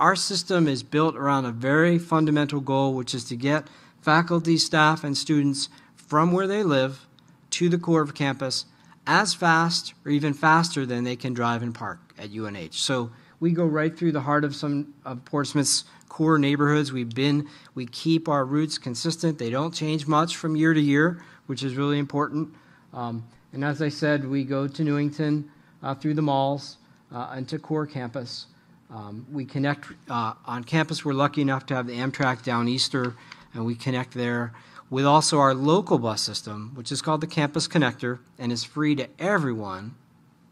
Our system is built around a very fundamental goal, which is to get faculty, staff, and students from where they live to the core of campus as fast or even faster than they can drive and park at U N H. So we go right through the heart of some of Portsmouth's core neighborhoods. We've been, we keep our routes consistent. They don't change much from year to year, which is really important. Um, And as I said, we go to Newington uh, through the malls uh, and to core campus. Um, we connect uh, on campus. We're lucky enough to have the Amtrak Downeaster, and we connect there with also our local bus system, which is called the Campus Connector and is free to everyone.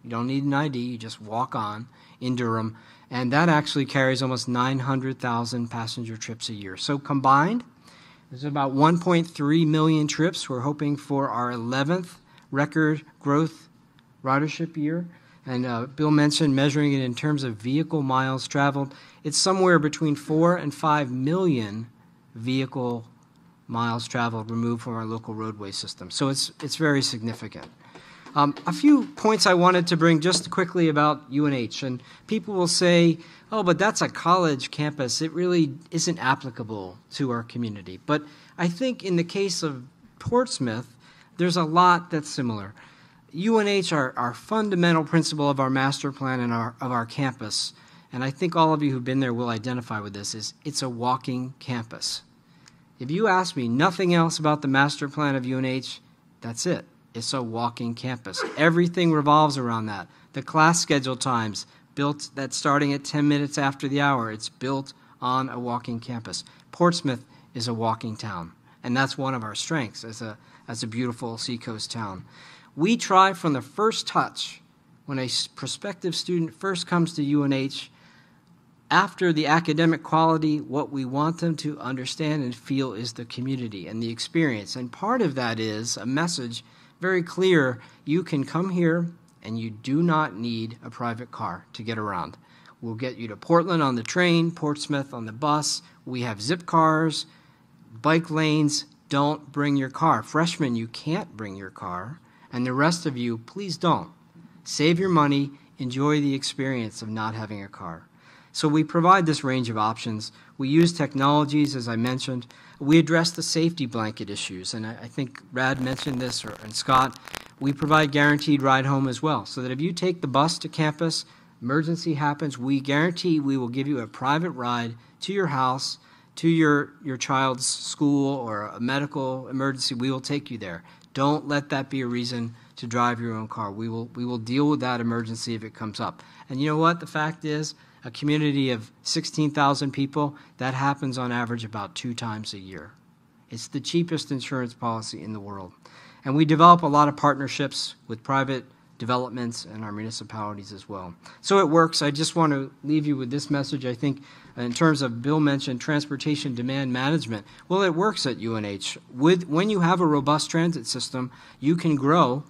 You don't need an I D. You just walk on in Durham. And that actually carries almost nine hundred thousand passenger trips a year. So combined, there's about one point three million trips. We're hoping for our eleventh record growth ridership year, and uh, Bill mentioned measuring it in terms of vehicle miles traveled. It's somewhere between four and five million vehicle miles traveled removed from our local roadway system. So it's it's very significant. Um, a few points I wanted to bring just quickly about U N H, and people will say, "Oh, but that's a college campus. It really isn't applicable to our community." But I think in the case of Portsmouth, there's a lot that's similar. U N H are our fundamental principle of our master plan and our, of our campus, and I think all of you who've been there will identify with this, is it's a walking campus. If you ask me nothing else about the master plan of U N H, that's it. It's a walking campus. Everything revolves around that. The class schedule times, built that starting at ten minutes after the hour, it's built on a walking campus. Portsmouth is a walking town, and that's one of our strengths as a As a beautiful seacoast town. We try from the first touch, when a prospective student first comes to U N H, after the academic quality, what we want them to understand and feel is the community and the experience. And part of that is a message very clear: you can come here and you do not need a private car to get around. We'll get you to Portland on the train, Portsmouth on the bus. We have Zipcars, bike lanes. Don't bring your car. Freshmen, you can't bring your car. And the rest of you, please don't. Save your money. Enjoy the experience of not having a car. So we provide this range of options. We use technologies, as I mentioned. We address the safety blanket issues, and I, I think Rad mentioned this, or, and Scott. We provide guaranteed ride home as well, so that if you take the bus to campus, emergency happens, we guarantee we will give you a private ride to your house, to your, your child's school, or a medical emergency. We will take you there. Don't let that be a reason to drive your own car. We will, we will deal with that emergency if it comes up. And you know what? The fact is, a community of sixteen thousand people, that happens on average about two times a year. It's the cheapest insurance policy in the world. And we develop a lot of partnerships with private developments and our municipalities as well. So it works. I just want to leave you with this message. I think in terms of Bill mentioned transportation demand management, well, it works at U N H. With, when you have a robust transit system, you can grow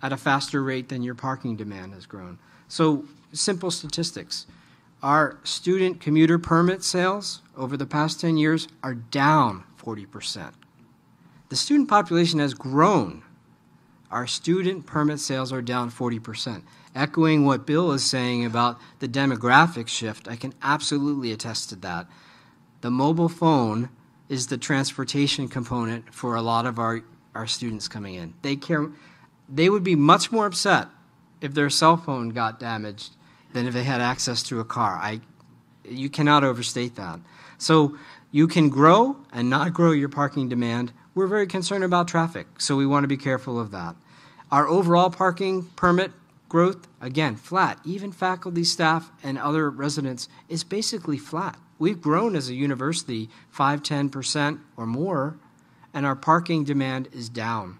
at a faster rate than your parking demand has grown. So simple statistics. Our student commuter permit sales over the past ten years are down forty percent. The student population has grown. Our student permit sales are down forty percent. Echoing what Bill is saying about the demographic shift, I can absolutely attest to that. The mobile phone is the transportation component for a lot of our, our students coming in. They care, they would be much more upset if their cell phone got damaged than if they had access to a car. I, you cannot overstate that. So you can grow and not grow your parking demand. We're very concerned about traffic, so we want to be careful of that. Our overall parking permit growth, again, flat. Even faculty, staff, and other residents is basically flat. We've grown as a university five, ten percent or more, and our parking demand is down.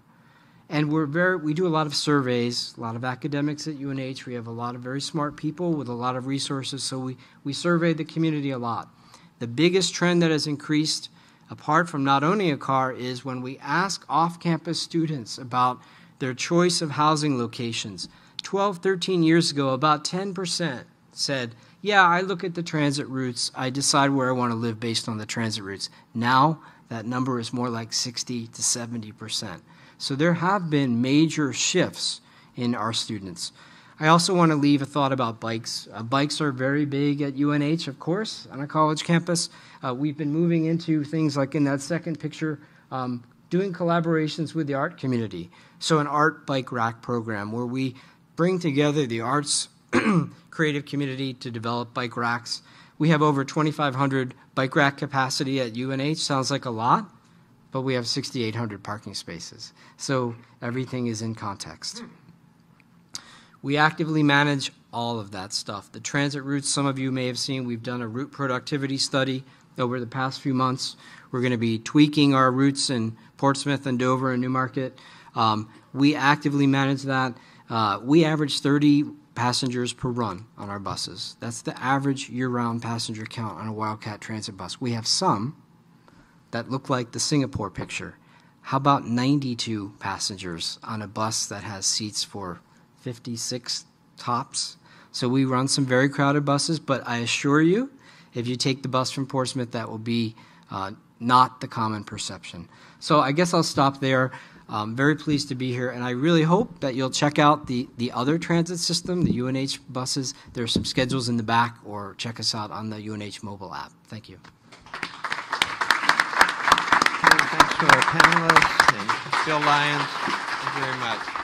And we're very, we do a lot of surveys, a lot of academics at U N H. We have a lot of very smart people with a lot of resources, so we, we survey the community a lot. The biggest trend that has increased, apart from not owning a car, is when we ask off-campus students about their choice of housing locations. twelve, thirteen years ago, about ten percent said, yeah, I look at the transit routes. I decide where I want to live based on the transit routes. Now, that number is more like sixty to seventy percent. So there have been major shifts in our students. I also want to leave a thought about bikes. Uh, bikes are very big at U N H, of course, on a college campus. Uh, we've been moving into things like in that second picture, um, doing collaborations with the art community. So an art bike rack program where we bring together the arts creative community to develop bike racks. We have over twenty-five hundred bike rack capacity at U N H. Sounds like a lot, but we have sixty-eight hundred parking spaces. So everything is in context. We actively manage all of that stuff. The transit routes, some of you may have seen, we've done a route productivity study over the past few months. We're going to be tweaking our routes in Portsmouth and Dover and Newmarket. Um, we actively manage that. Uh, we average thirty passengers per run on our buses. That's the average year-round passenger count on a Wildcat Transit bus. We have some that look like the Singapore picture. How about ninety-two passengers on a bus that has seats for fifty-six tops? So we run some very crowded buses, but I assure you, if you take the bus from Portsmouth, that will be uh, not the common perception. So I guess I'll stop there. I'm very pleased to be here, and I really hope that you'll check out the, the other transit system, the U N H buses. There are some schedules in the back, or check us out on the U N H mobile app. Thank you. Thanks to our panelists and Bill Lyons. Thank you very much.